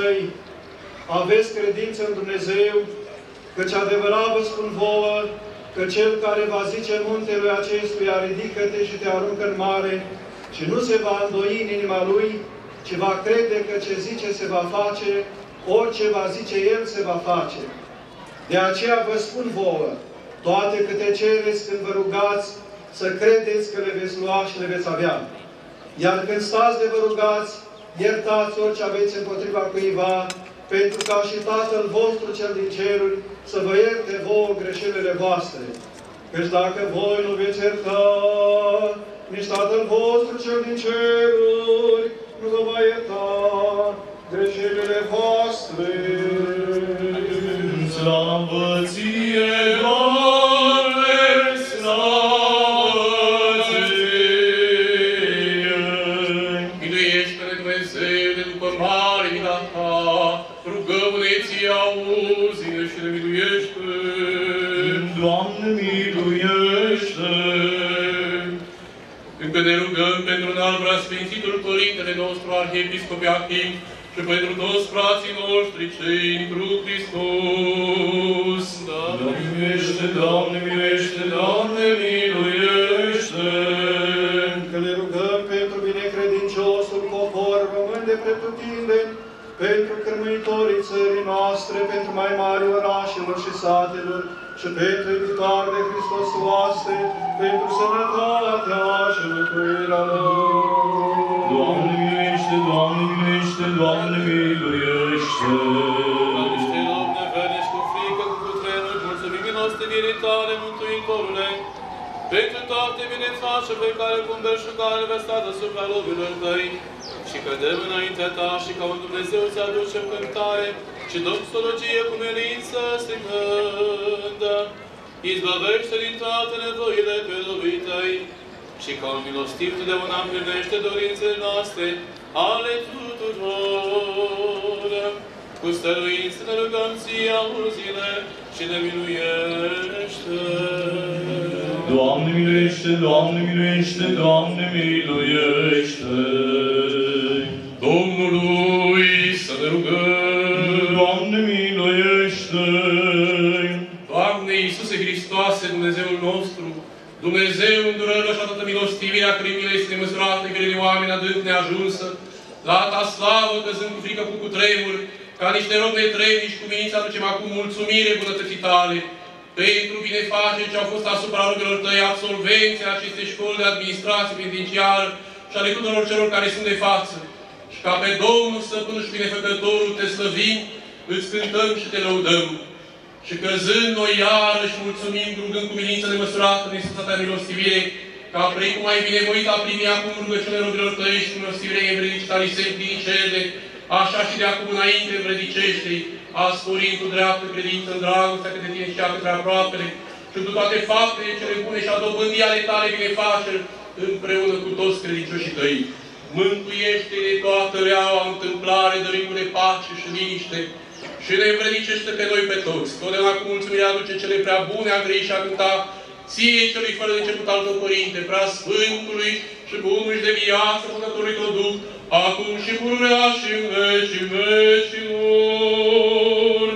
Săi, aveți credință în Dumnezeu, căci adevărat vă spun vouă, că Cel care va zice muntelui acestuia, ridică-te și te aruncă în mare, și nu se va îndoi în inima lui, ci va crede că ce zice se va face, orice va zice El se va face. De aceea vă spun vouă, toate câte cereți când vă rugați, să credeți că le veți lua și le veți avea. Iar când stați de vă rugați, iertați orice aveți împotriva cuiva, pentru ca și Tatăl vostru cel din ceruri să vă ierte vouă greșelile voastre. Căci dacă voi nu veți ierta, nici Tatăl vostru cel din ceruri nu vă va ierta greșelile voastre. Slavă Ție, Doamne, slavă! Miluiește-ne, Dumnezeule, după mare mila Ta, miluiește! Doamne, miluiește! Încă ne rugăm pentru un al preasfințitul Părintele nostru Arhiepiscop Iachim și pentru toți frații noștri cei întru Hristos. Doamne, miluiește! Doamne, miluiește! Doamne, miluiește! Încă ne rugăm pentru binecredinciosul popor român de pretutindeni, pentru cărmuitorii țării noastre, pentru mai mari orașelor și satelor, și pentru iubitoare de Hristos oase, pentru sănătatea și lucrurile lor. Doamne miluiește, Doamne miluiește, Doamne miluiește! Doamnește, Doamne, veniți cu frică, cu cutrenuri, mulțumim milostenirii tale, Mântuitorule, pentru toate binefașele pe care cumperi și care le stă deasupra lovilor tăi, și cădem înaintea ta și ca un Dumnezeu ți aduce cântare și doxologie cu merință stricândă. Izbăvește din toate nevoile pe lovii tăi și ca un milostiv totdeauna împlinește dorințele noastre ale tuturor. Cu stăruință ne rugăm ție, auzi-ne și ne miluiește. Doamne miluiește, Doamne miluiește, Doamne miluiește! Domnului să ne rugăm! Doamne miluiește! Doamne Iisuse Hristoase, Dumnezeul nostru, Dumnezeu îndurărilor și a toată milostivirea crimilei și nemăsurate grele oameni adânc neajunsă, la ta slavă căzând cu frică cu cutremur, ca niște robi netrebnici cu minți aducem acum mulțumire bunătății tale, pentru binefaceri ce au fost asupra rugilor tăi absolvenții acestei școli de administrație penitenciară și ale tuturor celor care sunt de față. Și ca pe Domnul Stăpânul și Binefăcătorul te slăvim, îți cântăm și te lăudăm. Și căzând noi iarăși mulțumim, rugând cu milință nemăsurată în instatatea milostivirei, ca prei cum ai binevoit a primi acum rugăciunea rugilor tăi și cu milostivirei evredicitari semplii cele, așa și de acum înainte vredicește-i, ascurind cu dreaptă credință în dragostea către tine și a către aproapele, și cu toate faptele cele bune și a dobândii ale tale binefaceri, împreună cu toți credincioșii tăi. Mântuiește-ne toată reaua întâmplare, dărim de pace și liniște, și ne învredicește pe noi pe toți. Totdeauna cu mulțumirea aduce cele prea bune a grei și a cânta ție celui fără de început al tău, Părinte, prea Sfântului și bunul și de viață, Făcătorului tău Duh, acum și pururea și în vecii vecilor.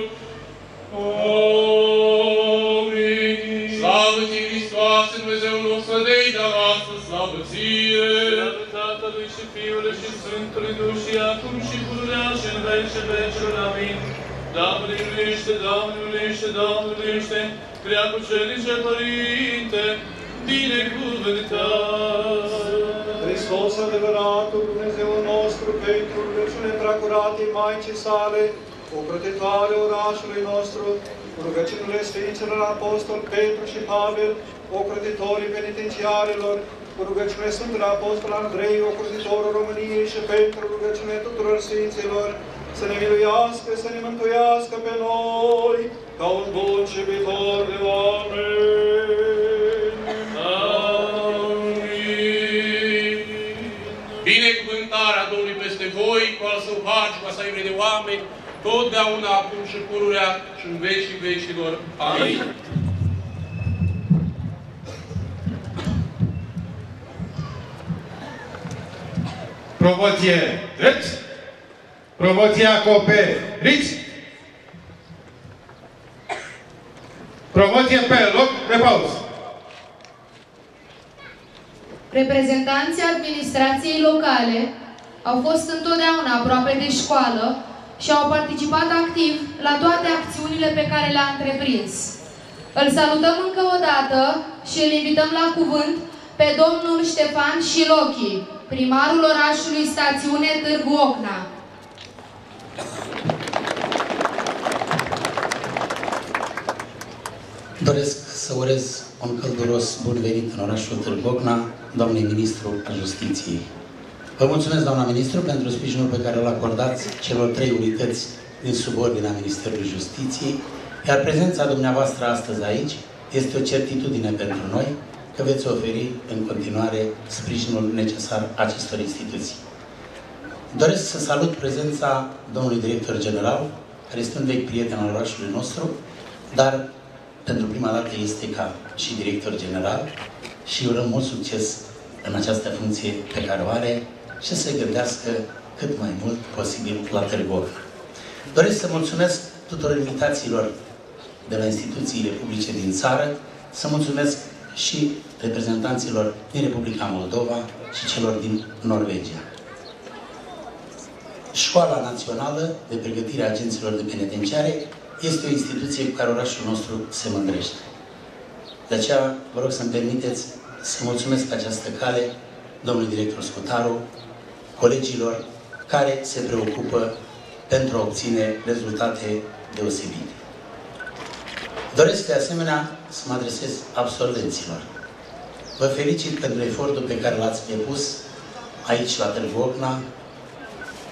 Amin. Slavă ție, Hristoase, Dumnezeul nostru, de-a noastră, slavă ție! Slavă Tatălui și Fiului și Sfântului Duh și acum și pururea și în vecii vecilor. Amin. Doamne miluiește, Doamne miluiește, Doamne miluiește, Preacucerice Părinte, binecuvântat! Hristos adevăratul, Dumnezeul nostru, pentru rugăciune preacuratii Maicii sale, o protetoare orașului nostru, rugăciunile Sfinților Apostol Petru și Pavel, o protetorii penitenciarelor, rugăciune Sfântul Apostol Andrei, o protetorii României și pentru rugăciune tuturor Sfinților, să ne miluiască, să ne mântuiască pe noi, ca un bun și viitor de oameni. Amin. Binecuvântarea Domnului peste voi, cu al său har și cu a sa iubire de oameni, totdeauna, acum și pururea și în vecii vecilor. Amin. Promoție drept. Promoție acoperiți. Promoție pe loc, repaus. Reprezentanții administrației locale au fost întotdeauna aproape de școală și au participat activ la toate acțiunile pe care le-a întreprins. Îl salutăm încă o dată și îl invităm la cuvânt pe domnul Ștefan Șilochi, primarul orașului stațiune Târgu Ocna. Doresc să urez un călduros bun venit în orașul Târgu Ocna, doamnei ministru al Justiției. Vă mulțumesc, doamna ministru, pentru sprijinul pe care l-a acordat celor trei unități din subordinea Ministerului Justiției, iar prezența dumneavoastră astăzi aici este o certitudine pentru noi că veți oferi în continuare sprijinul necesar acestor instituții. Doresc să salut prezența domnului director general, care este un vechi prieten al orașului nostru, dar pentru prima dată este ca și director general și urăm mult succes în această funcție pe care o are și să gândească cât mai mult posibil la Târgu Ocna. Doresc să mulțumesc tuturor invitațiilor de la instituțiile publice din țară, să mulțumesc și reprezentanților din Republica Moldova și celor din Norvegia. Școala Națională de Pregătire a Agenților de Penitenciare este o instituție cu care orașul nostru se mândrește. De aceea, vă rog să-mi permiteți să mulțumesc pe această cale domnului director Scutaru, colegilor care se preocupă pentru a obține rezultate deosebite. Doresc de asemenea să mă adresez absolvenților. Vă felicit pentru efortul pe care l-ați depus aici la Târgu Ocna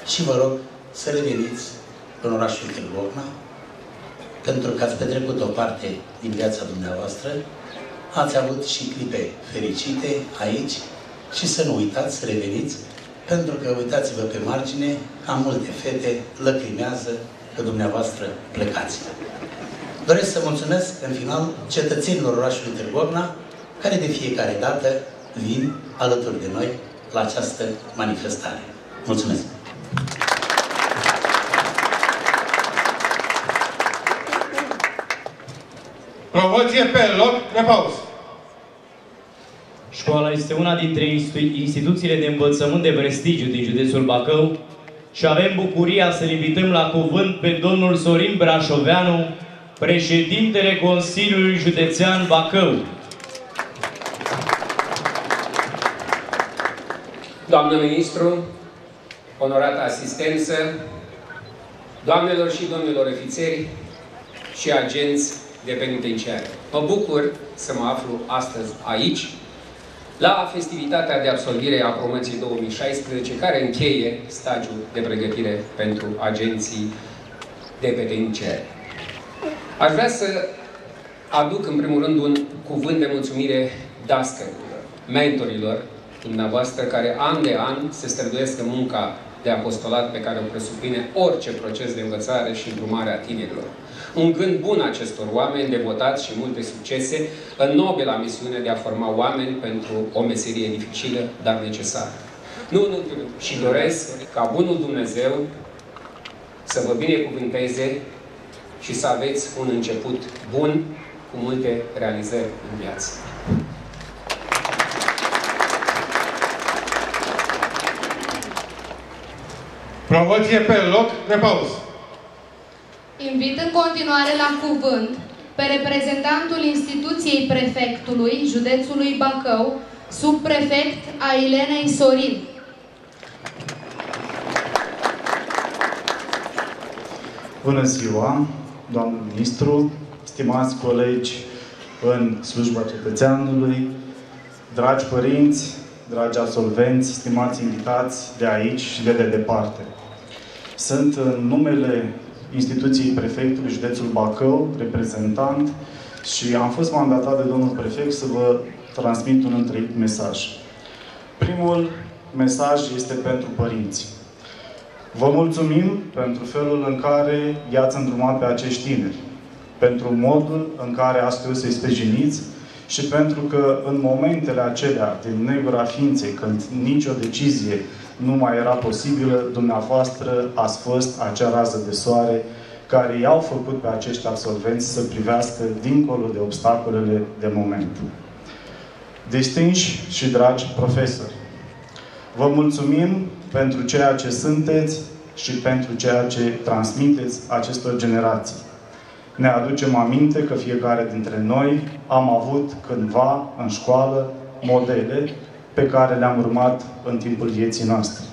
și vă rog să reveniți în orașul Târgu Ocna, pentru că ați petrecut o parte din viața dumneavoastră, ați avut și clipe fericite aici și să nu uitați să reveniți, pentru că uitați-vă pe margine, am multe fete, lăcrimează că dumneavoastră plecați. Doresc să mulțumesc în final cetățenilor orașului Târgu Ocna, care de fiecare dată vin alături de noi la această manifestare. Mulțumesc! Promoție pe loc, repaus! Școala este una dintre instituțiile de învățământ de prestigiu din județul Bacău și avem bucuria să-l invităm la cuvânt pe domnul Sorin Brașoveanu, președintele Consiliului Județean Bacău. Doamnă ministru, onorată asistență, doamnelor și domnilor ofițeri și agenți de penitenciare, mă bucur să mă aflu astăzi aici, la festivitatea de absolvire a promoției 2016, care încheie stagiul de pregătire pentru agenții de penitenciare. Aș vrea să aduc, în primul rând, un cuvânt de mulțumire dascărilor, mentorilor dumneavoastră, care an de an se străduiesc în munca de apostolat pe care o presupune orice proces de învățare și îndrumare a tinerilor. Un gând bun acestor oameni devotați și multe succese în nobila misiune de a forma oameni pentru o meserie dificilă, dar necesară. Și doresc ca bunul Dumnezeu să vă binecuvânteze și să aveți un început bun cu multe realizări în viață. Promoție pe loc, repaus! Invit în continuare la cuvânt pe reprezentantul instituției prefectului județului Bacău, subprefect Ailenei Sorin. Bună ziua, doamnă ministru, stimați colegi în slujba cetățeanului, dragi părinți, dragi absolvenți, stimați invitați de aici și de departe. Sunt în numele instituției prefectului județul Bacău, reprezentant, și am fost mandatat de domnul prefect să vă transmit un întreit mesaj. Primul mesaj este pentru părinți. Vă mulțumim pentru felul în care i-ați îndrumat pe acești tineri, pentru modul în care ați trebuit să-i sprijiniți și pentru că în momentele acelea de negura ființei, când nicio decizie nu mai era posibilă, dumneavoastră ați fost acea rază de soare care i-au făcut pe acești absolvenți să privească dincolo de obstacolele de moment. Distinși și dragi profesori, vă mulțumim pentru ceea ce sunteți și pentru ceea ce transmiteți acestor generații. Ne aducem aminte că fiecare dintre noi am avut cândva în școală modele pe care le-am urmat în timpul vieții noastre.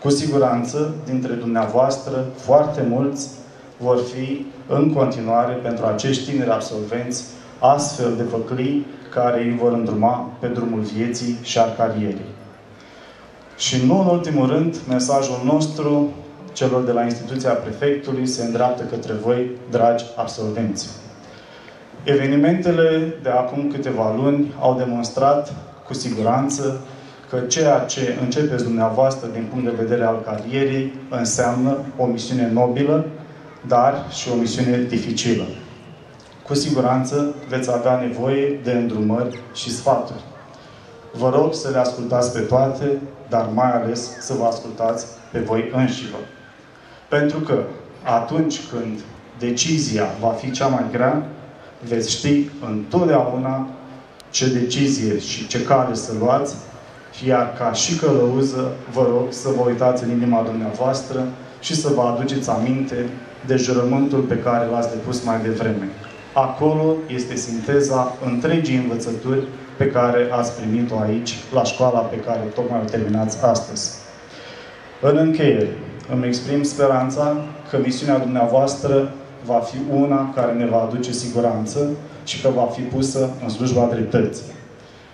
Cu siguranță, dintre dumneavoastră, foarte mulți vor fi în continuare pentru acești tineri absolvenți astfel de făclii care îi vor îndruma pe drumul vieții și al carierei. Și nu în ultimul rând, mesajul nostru celor de la instituția prefectului se îndreaptă către voi, dragi absolvenți. Evenimentele de acum câteva luni au demonstrat cu siguranță că ceea ce începeți dumneavoastră din punct de vedere al carierei înseamnă o misiune nobilă, dar și o misiune dificilă. Cu siguranță veți avea nevoie de îndrumări și sfaturi. Vă rog să le ascultați pe toate, dar mai ales să vă ascultați pe voi înșivă. Pentru că atunci când decizia va fi cea mai grea, veți ști întotdeauna ce decizie și ce cale să luați, iar ca și călăuză, vă rog să vă uitați în inima dumneavoastră și să vă aduceți aminte de jurământul pe care l-ați depus mai devreme. Acolo este sinteza întregii învățături pe care ați primit-o aici, la școala pe care tocmai o terminați astăzi. În încheiere, îmi exprim speranța că misiunea dumneavoastră va fi una care ne va aduce siguranță și că va fi pusă în slujba dreptății.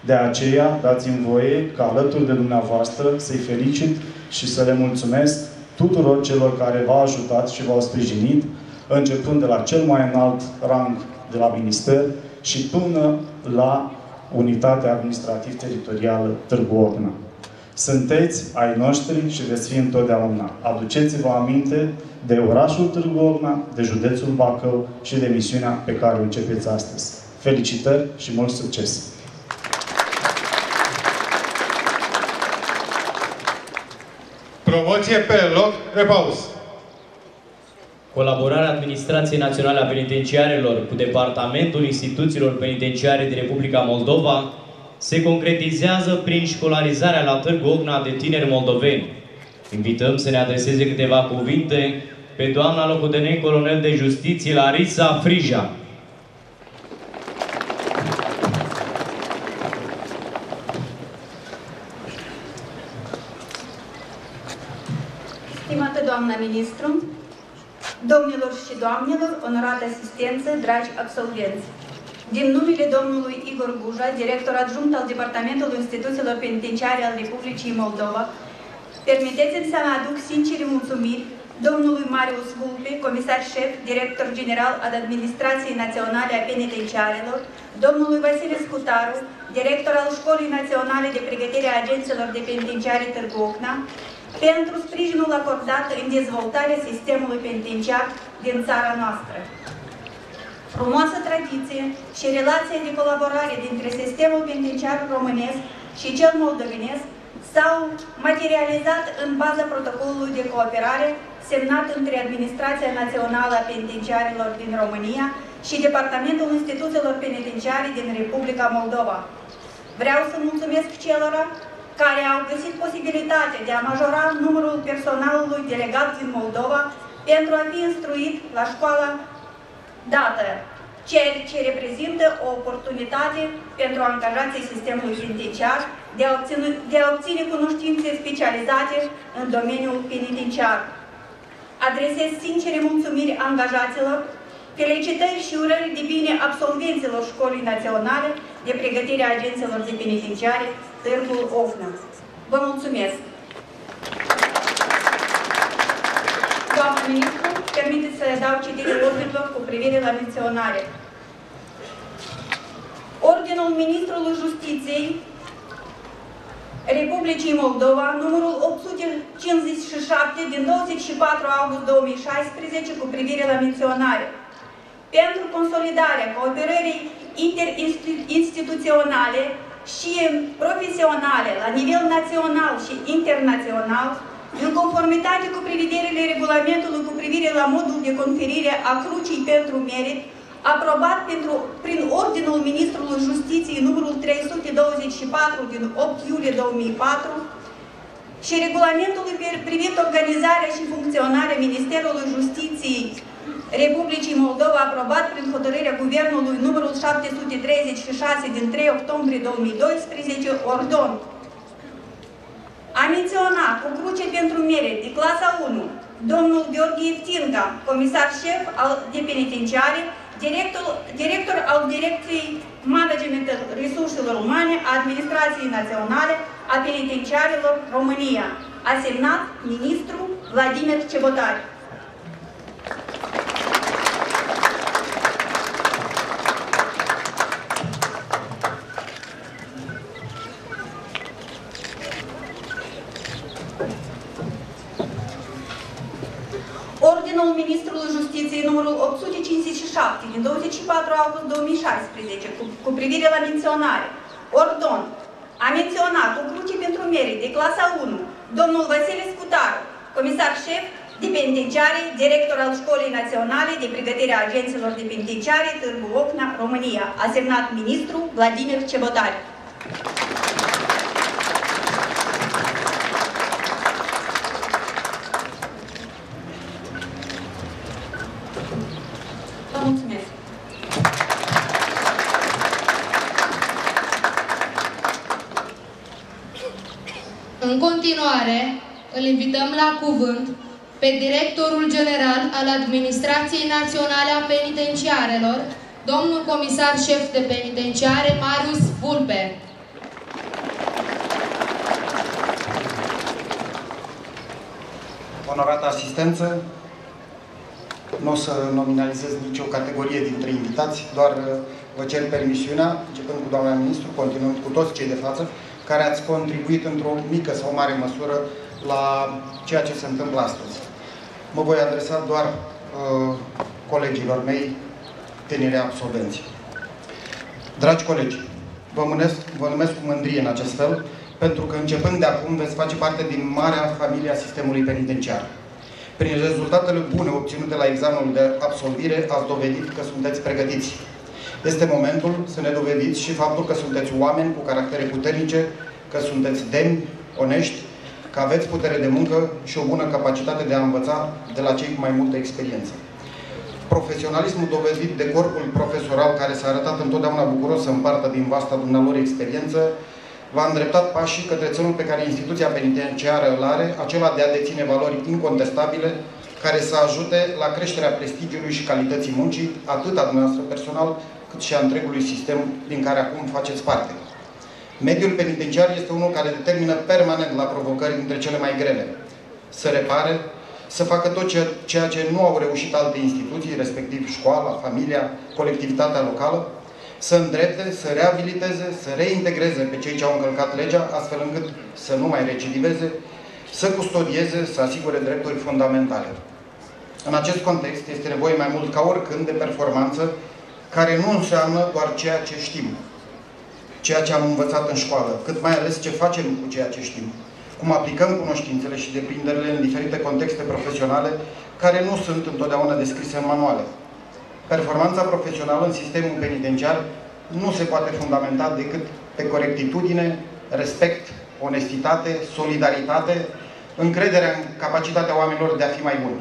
De aceea, dați-mi voie ca alături de dumneavoastră să-i felicit și să le mulțumesc tuturor celor care v-au ajutat și v-au sprijinit, începând de la cel mai înalt rang de la minister și până la Unitatea Administrativ-Teritorială Târgu Ocna. Sunteți ai noștri și veți fi întotdeauna. Aduceți-vă aminte de orașul Târgu Ocna, de județul Bacău și de misiunea pe care o începeți astăzi. Felicitări și mult succes! Promoție pe loc, repaus! Colaborarea Administrației Naționale a Penitenciarelor cu Departamentul Instituțiilor Penitenciare din Republica Moldova se concretizează prin școlarizarea la Târgu Ocna de tineri moldoveni. Invităm să ne adreseze câteva cuvinte pe doamna locotenent colonel de justiție Larisa Frija. Stimată doamna ministru, domnilor și doamnelor, onorată asistență, dragi absolvenți! Din numele domnului Igor Guja, director adjunct al Departamentului Instituțiilor Penitenciare al Republicii Moldova, permiteți-mi să mă aduc sincere mulțumiri domnului Marius Vulpe, comisar șef, director general al Administrației Naționale a Penitenciarelor, domnului Vasile Scutaru, director al Școlii Naționale de Pregătire a Agenților de Penitenciare Târgu Ocna, pentru sprijinul acordat în dezvoltarea sistemului penitenciar din țara noastră. Frumoasă tradiție și relația de colaborare dintre sistemul penitenciar românesc și cel moldovenesc s-au materializat în baza protocolului de cooperare semnat între Administrația Națională a Penitenciarelor din România și Departamentul Instituțiilor Penitenciare din Republica Moldova. Vreau să mulțumesc celora care au găsit posibilitatea de a majora numărul personalului delegat din Moldova pentru a fi instruit la școala dată, ceea ce reprezintă o oportunitate pentru angajații sistemului penitenciar de a obține cunoștințe specializate în domeniul penitenciar. Adresez sincere mulțumiri angajaților, felicitări și urări de bine absolvenților Școlii Naționale de Pregătire a Agenților de Penitenciare Târgu Ocna. Vă mulțumesc! Doamna ministru, permiteți să dau citire ordenilor cu privire la menționare. Ordinul Ministrului Justiției Republicii Moldova, numărul 857 din 24 august 2016 cu privire la menționare. Pentru consolidarea cooperării interinstituționale și profesionale la nivel național și internațional, în conformitate cu prevederile regulamentului cu privire la modul de conferire a Crucii pentru Merit, aprobat prin Ordinul Ministrului Justiției numărul 324 din 8 iulie 2004 și regulamentului privind organizarea și funcționarea Ministerului Justiției Republicii Moldova, aprobat prin hotărârea Guvernului numărul 736 din 3 octombrie 2012, ordon. A menționat cu cruce pentru merit de clasa 1 domnul Gheorghe Iftinca, comisar șef de penitenciare, director al Direcției Management Resurselor Umane a Administrației Naționale a Penitenciarelor România, asemnat ministru Vladimir Cebotari. Ordinul Ministrului Justiției numărul 857 din 24 august 2016 cu privire la menționare, ordon, a menționat o cruce pentru merit de clasa 1, domnul Vasile Scutaru, comisar șef de penitenciare, director al Școlii Naționale de Pregătire a Agenților de Penitenciare Târgu Ocna, România, a semnat ministrul Vladimir Cebotari. În continuare, îl invităm la cuvânt pe directorul general al Administrației Naționale a Penitenciarelor, domnul comisar șef de penitenciare Marius Vulpe. Onorată asistență, nu o să nominalizez nicio categorie dintre invitați, doar vă cer permisiunea, începând cu doamna ministru, continuând cu toți cei de față, care ați contribuit într-o mică sau mare măsură la ceea ce se întâmplă astăzi. Mă voi adresa doar colegilor mei, tineri absolvenți. Dragi colegi, vă numesc cu mândrie în acest fel, pentru că începând de acum veți face parte din marea familie a sistemului penitenciar. Prin rezultatele bune obținute la examenul de absolvire, ați dovedit că sunteți pregătiți. Este momentul să ne dovediți și faptul că sunteți oameni cu caractere puternice, că sunteți demni, onești, că aveți putere de muncă și o bună capacitate de a învăța de la cei cu mai multă experiență. Profesionalismul dovedit de corpul profesoral, care s-a arătat întotdeauna bucuros să împartă din vasta dumnealor experiență, v-a îndreptat pașii către țelul pe care instituția penitenciară îl are, acela de a deține valori incontestabile, care să ajute la creșterea prestigiului și calității muncii, atât a dumneavoastră personal, cât și a întregului sistem din care acum faceți parte. Mediul penitenciar este unul care determină permanent la provocări dintre cele mai grele. Să repare, să facă tot ceea ce nu au reușit alte instituții, respectiv școala, familia, colectivitatea locală, să îndrepte, să reabiliteze, să reintegreze pe cei ce au încălcat legea, astfel încât să nu mai recidiveze, să custodieze, să asigure drepturi fundamentale. În acest context este nevoie mai mult ca oricând de performanță, care nu înseamnă doar ceea ce știm, ceea ce am învățat în școală, cât mai ales ce facem cu ceea ce știm, cum aplicăm cunoștințele și deprinderile în diferite contexte profesionale, care nu sunt întotdeauna descrise în manuale. Performanța profesională în sistemul penitenciar nu se poate fundamenta decât pe corectitudine, respect, onestitate, solidaritate, încrederea în capacitatea oamenilor de a fi mai buni.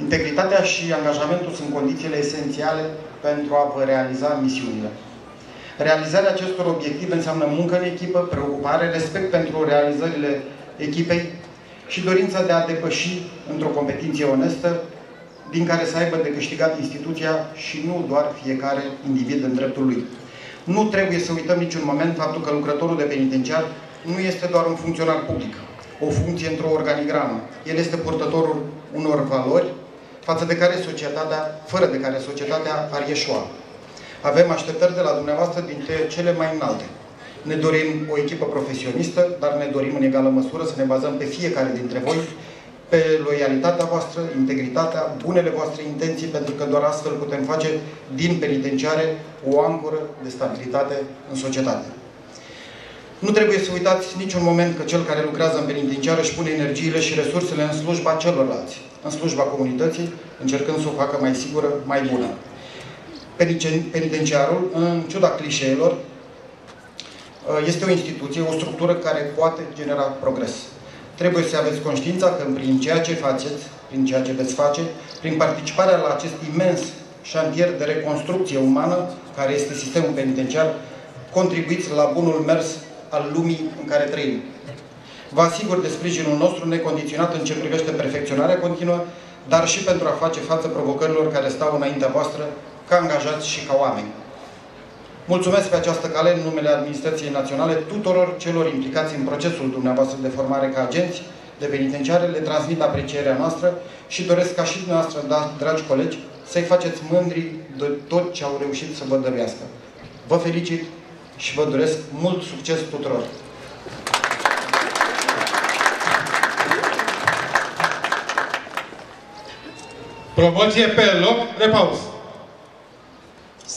Integritatea și angajamentul sunt condițiile esențiale pentru a vă realiza misiunile. Realizarea acestor obiective înseamnă muncă în echipă, preocupare, respect pentru realizările echipei și dorința de a depăși într-o competiție onestă, din care să aibă de câștigat instituția și nu doar fiecare individ în dreptul lui. Nu trebuie să uităm niciun moment faptul că lucrătorul de penitenciar nu este doar un funcționar public, o funcție într-o organigramă. El este purtătorul unor valori, față de care societatea, fără de care societatea ar ieșua. Avem așteptări de la dumneavoastră dintre cele mai înalte. Ne dorim o echipă profesionistă, dar ne dorim în egală măsură să ne bazăm pe fiecare dintre voi, pe loialitatea voastră, integritatea, bunele voastre intenții, pentru că doar astfel putem face din penitenciare o ancoră de stabilitate în societate. Nu trebuie să uitați niciun moment că cel care lucrează în penitenciară își pune energiile și resursele în slujba celorlalți, în slujba comunității, încercând să o facă mai sigură, mai bună. Penitenciarul, în ciuda clișeelor, este o instituție, o structură care poate genera progres. Trebuie să aveți conștiința că prin ceea ce faceți, prin ceea ce veți face, prin participarea la acest imens șantier de reconstrucție umană, care este sistemul penitenciar, contribuiți la bunul mers al lumii în care trăim. Vă asigur de sprijinul nostru necondiționat în ce privește perfecționarea continuă, dar și pentru a face față provocărilor care stau înaintea voastră, ca angajați și ca oameni. Mulțumesc pe această cale, în numele Administrației Naționale, tuturor celor implicați în procesul dumneavoastră de formare ca agenți de penitenciare, le transmit aprecierea noastră și doresc ca și dumneavoastră, dragi colegi, să-i faceți mândri de tot ce au reușit să vă dăruiască. Vă felicit și vă doresc mult succes tuturor! Promoție pe loc, repaus!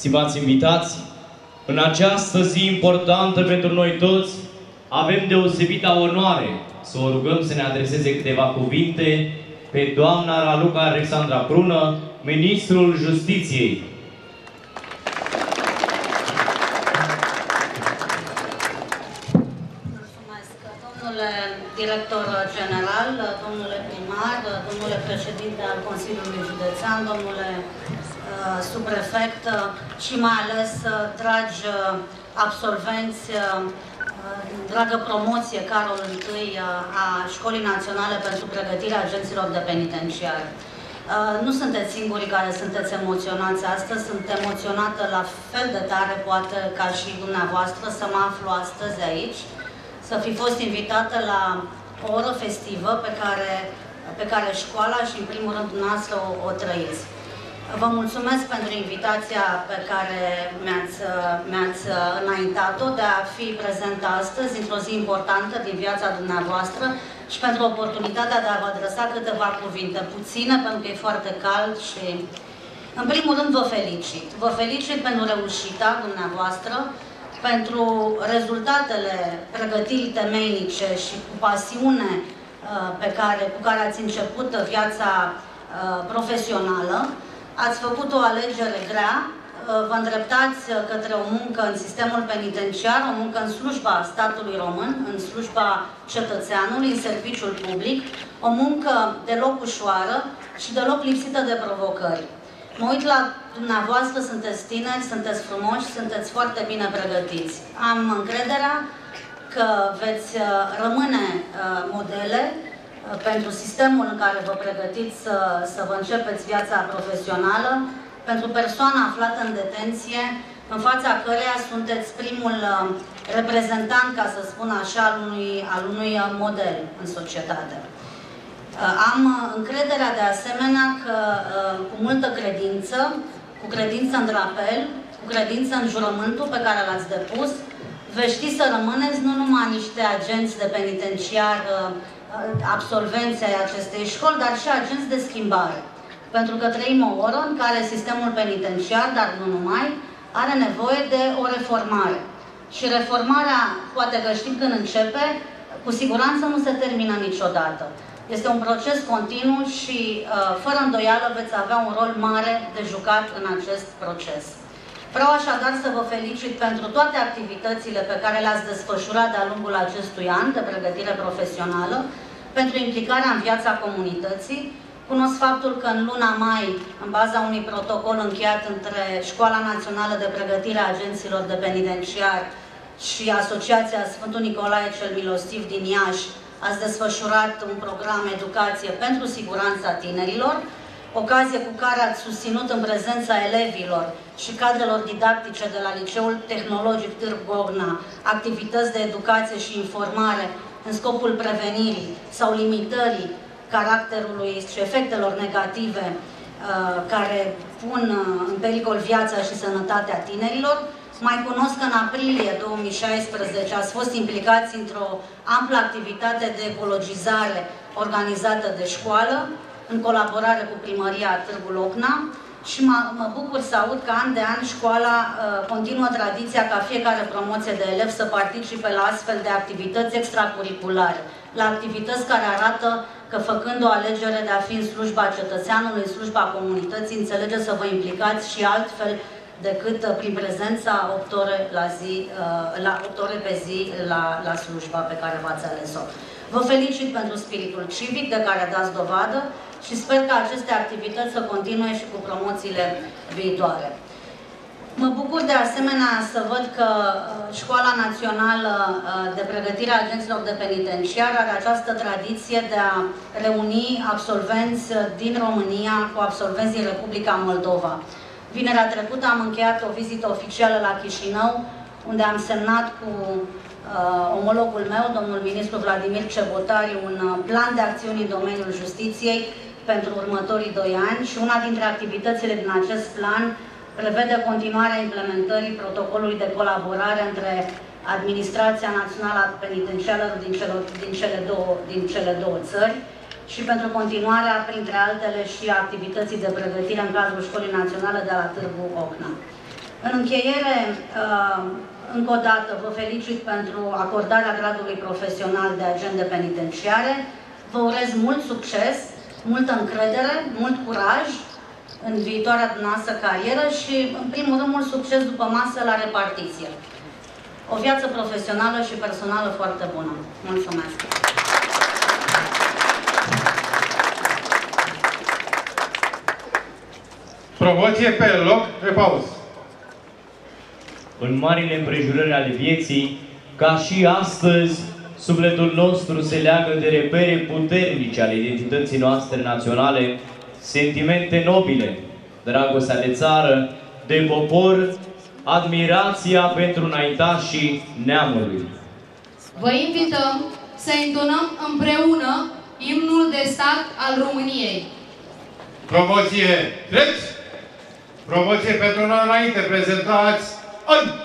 Stimați invitați, în această zi importantă pentru noi toți, avem deosebita onoare să o rugăm să ne adreseze câteva cuvinte pe doamna Raluca Alexandra Prună, Ministrul Justiției. Mulțumesc, domnule director general, domnule primar, domnule președinte al Consiliului Județean, domnule subprefect și mai ales dragi absolvenți, dragă promoție Carol I a Școlii Naționale pentru Pregătire a Agenților de Penitenciare. Nu sunteți singurii care sunteți emoționați astăzi, sunt emoționată la fel de tare, poate ca și dumneavoastră, să mă aflu astăzi aici, să fi fost invitată la o oră festivă pe care școala și în primul rând dumneavoastră o trăiți. Vă mulțumesc pentru invitația pe care mi-ați înaintat-o de a fi prezentă astăzi, într-o zi importantă din viața dumneavoastră și pentru oportunitatea de a vă adresa câteva cuvinte, puține, pentru că e foarte cald și... În primul rând vă felicit. Vă felicit pentru reușita dumneavoastră, pentru rezultatele pregătirii temeinice și cu pasiune cu care ați început viața profesională. Ați făcut o alegere grea, vă îndreptați către o muncă în sistemul penitenciar, o muncă în slujba statului român, în slujba cetățeanului, în serviciul public, o muncă deloc ușoară și deloc lipsită de provocări. Mă uit la dumneavoastră, sunteți tineri, sunteți frumoși, sunteți foarte bine pregătiți. Am încrederea că veți rămâne modele pentru sistemul în care vă pregătiți să vă începeți viața profesională, pentru persoana aflată în detenție, în fața căreia sunteți primul reprezentant, ca să spun așa, al unui model în societate. Am încrederea de asemenea că, cu multă credință, cu credință în drapel, cu credință în jurământul pe care l-ați depus, veți ști să rămâneți nu numai niște agenți de penitenciar absolvenții ai acestei școli, dar și agenți de schimbare. Pentru că trăim o oră în care sistemul penitenciar, dar nu numai, are nevoie de o reformare. Și reformarea, poate că știm când începe, cu siguranță nu se termină niciodată. Este un proces continuu și, fără îndoială, veți avea un rol mare de jucat în acest proces. Vreau așadar să vă felicit pentru toate activitățile pe care le-ați desfășurat de-a lungul acestui an de pregătire profesională, pentru implicarea în viața comunității. Cunosc faptul că în luna mai, în baza unui protocol încheiat între Școala Națională de Pregătire a Agenților de Penitenciar și Asociația Sfântul Nicolae cel Milostiv din Iași, ați desfășurat un program educație pentru siguranța tinerilor, ocazie cu care ați susținut în prezența elevilor și cadrelor didactice de la Liceul Tehnologic Târgu Ocna activități de educație și informare în scopul prevenirii sau limitării caracterului și efectelor negative care pun în pericol viața și sănătatea tinerilor. Mai cunosc că în aprilie 2016 ați fost implicați într-o amplă activitate de ecologizare organizată de școală, în colaborare cu Primăria Târgu Ocna și mă bucur să aud că an de an școala continuă tradiția ca fiecare promoție de elevi să participe la astfel de activități extracurriculare, la activități care arată că făcând o alegere de a fi în slujba cetățeanului, în slujba comunității, înțelegeți să vă implicați și altfel decât prin prezența 8 ore, la 8 ore pe zi la slujba pe care v-ați ales-o. Vă felicit pentru spiritul civic de care dați dovadă și sper că aceste activități să continue și cu promoțiile viitoare. Mă bucur de asemenea să văd că Școala Națională de Pregătire a Agenților de Penitenciar are această tradiție de a reuni absolvenți din România cu absolvenți din Republica Moldova. Vinerea trecută am încheiat o vizită oficială la Chișinău, unde am semnat cu omologul meu, domnul ministru Vladimir Cebotari, un plan de acțiuni în domeniul justiției pentru următorii 2 ani și una dintre activitățile din acest plan prevede continuarea implementării protocolului de colaborare între Administrația Națională a Penitenciarelor din cele două țări și pentru continuarea, printre altele, și activității de pregătire în cadrul Școlii Naționale de la Târgu Ocna. În încheiere, încă o dată vă felicit pentru acordarea gradului profesional de agent de penitenciare. Vă urez mult succes, multă încredere, mult curaj în viitoarea dumneavoastră carieră și, în primul rând, mult succes după masă la repartiție. O viață profesională și personală foarte bună. Mulțumesc! Promoție pe loc, repaus. În marile împrejurări ale vieții, ca și astăzi, sufletul nostru se leagă de repere puternice ale identității noastre naționale, sentimente nobile, dragostea de țară, de popor, admirația pentru înaintașii neamului. Vă invităm să intonăm împreună imnul de stat al României. Promoție drept, promoție pentru noi înainte, prezentați ani!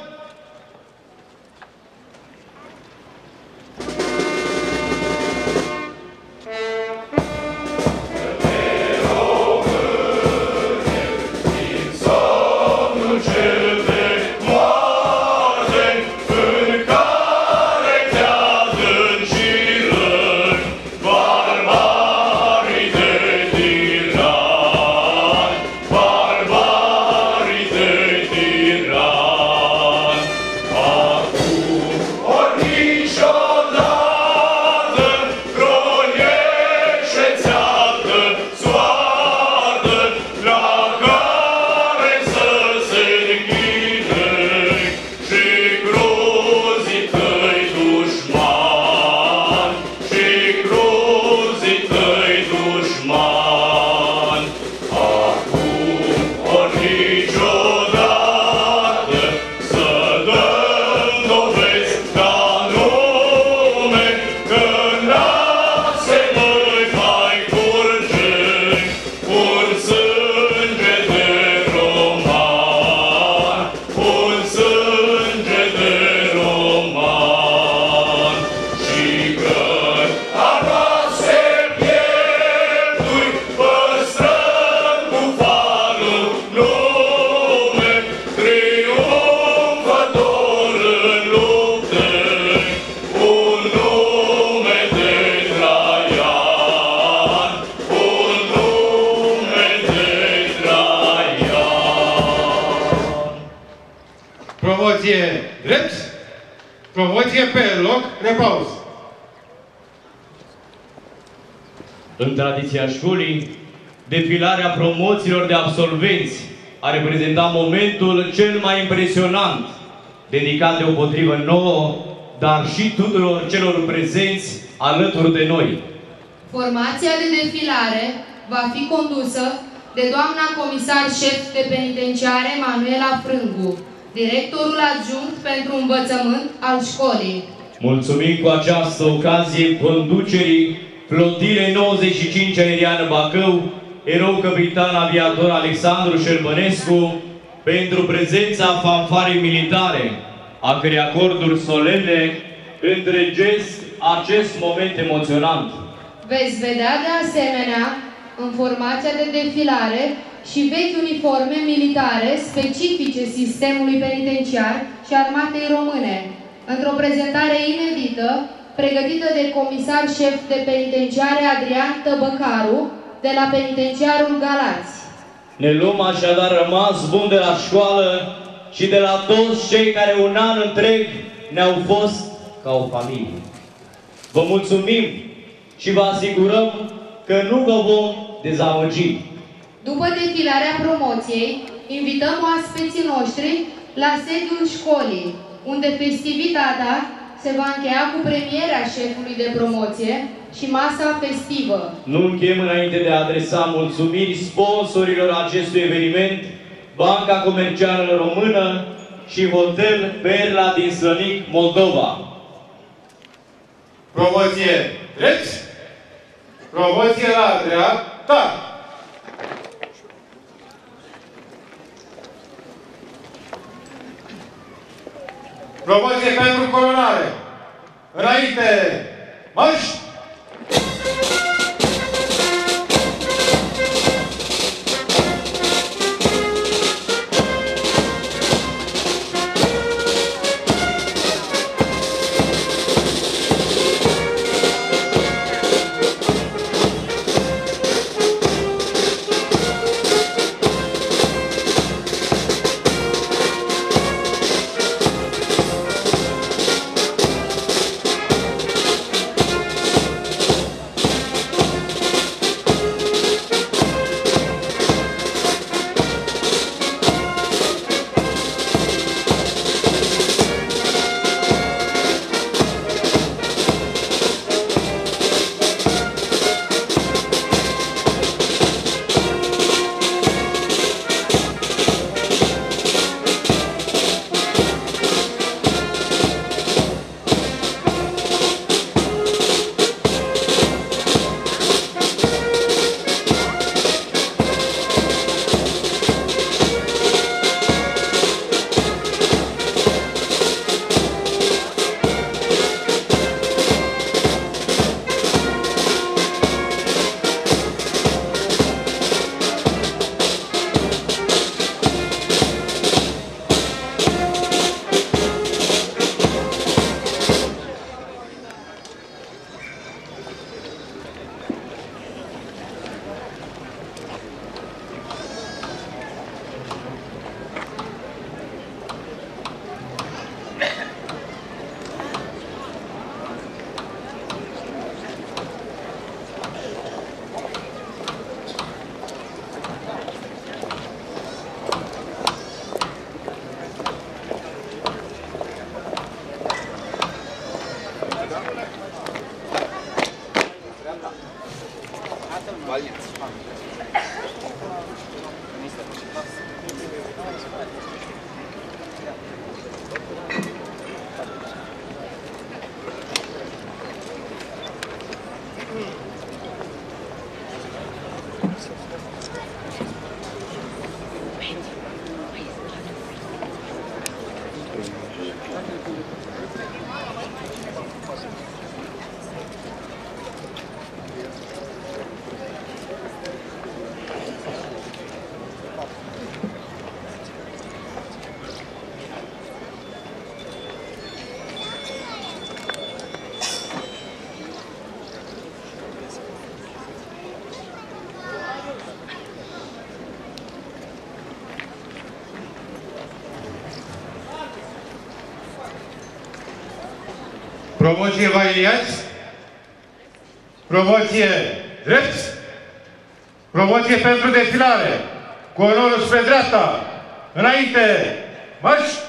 Școlii, defilarea promoțiilor de absolvenți a reprezentat momentul cel mai impresionant, dedicat deopotrivă nouă, dar și tuturor celor prezenți alături de noi. Formația de defilare va fi condusă de doamna comisar șef de penitenciare Manuela Frângu, directorul adjunct pentru învățământ al școlii. Mulțumim cu această ocazie conducerii Flotile 95 aeriană Bacău, erou capitan aviator Alexandru Șerbănescu, pentru prezența fanfarei militare, a cărei acorduri solemne întregesc acest moment emoționant. Veți vedea de asemenea în formația de defilare și vechi uniforme militare specifice sistemului penitenciar și armatei române, într-o prezentare inedită, pregătită de comisar șef de penitenciare Adrian Tăbăcaru, de la penitenciarul Galați. Ne luăm așadar rămas bun de la școală și de la toți cei care un an întreg ne-au fost ca o familie. Vă mulțumim și vă asigurăm că nu vă vom dezamăgi. După defilarea promoției, invităm oaspeții noștri la sediul școlii, unde festivitatea se va încheia cu premierea șefului de promoție și masa festivă. Nu încheiem înainte de a adresa mulțumiri sponsorilor acestui eveniment, Banca Comercială Română și Hotel Perla din Slănic, Moldova. Promoție drept, promoție la dreapta. Promoție pentru coronare. Înainte, marș! Promoție Vailiați, promoție drept, promoție pentru defilare, cu onorul spre dreapta, înainte, marș!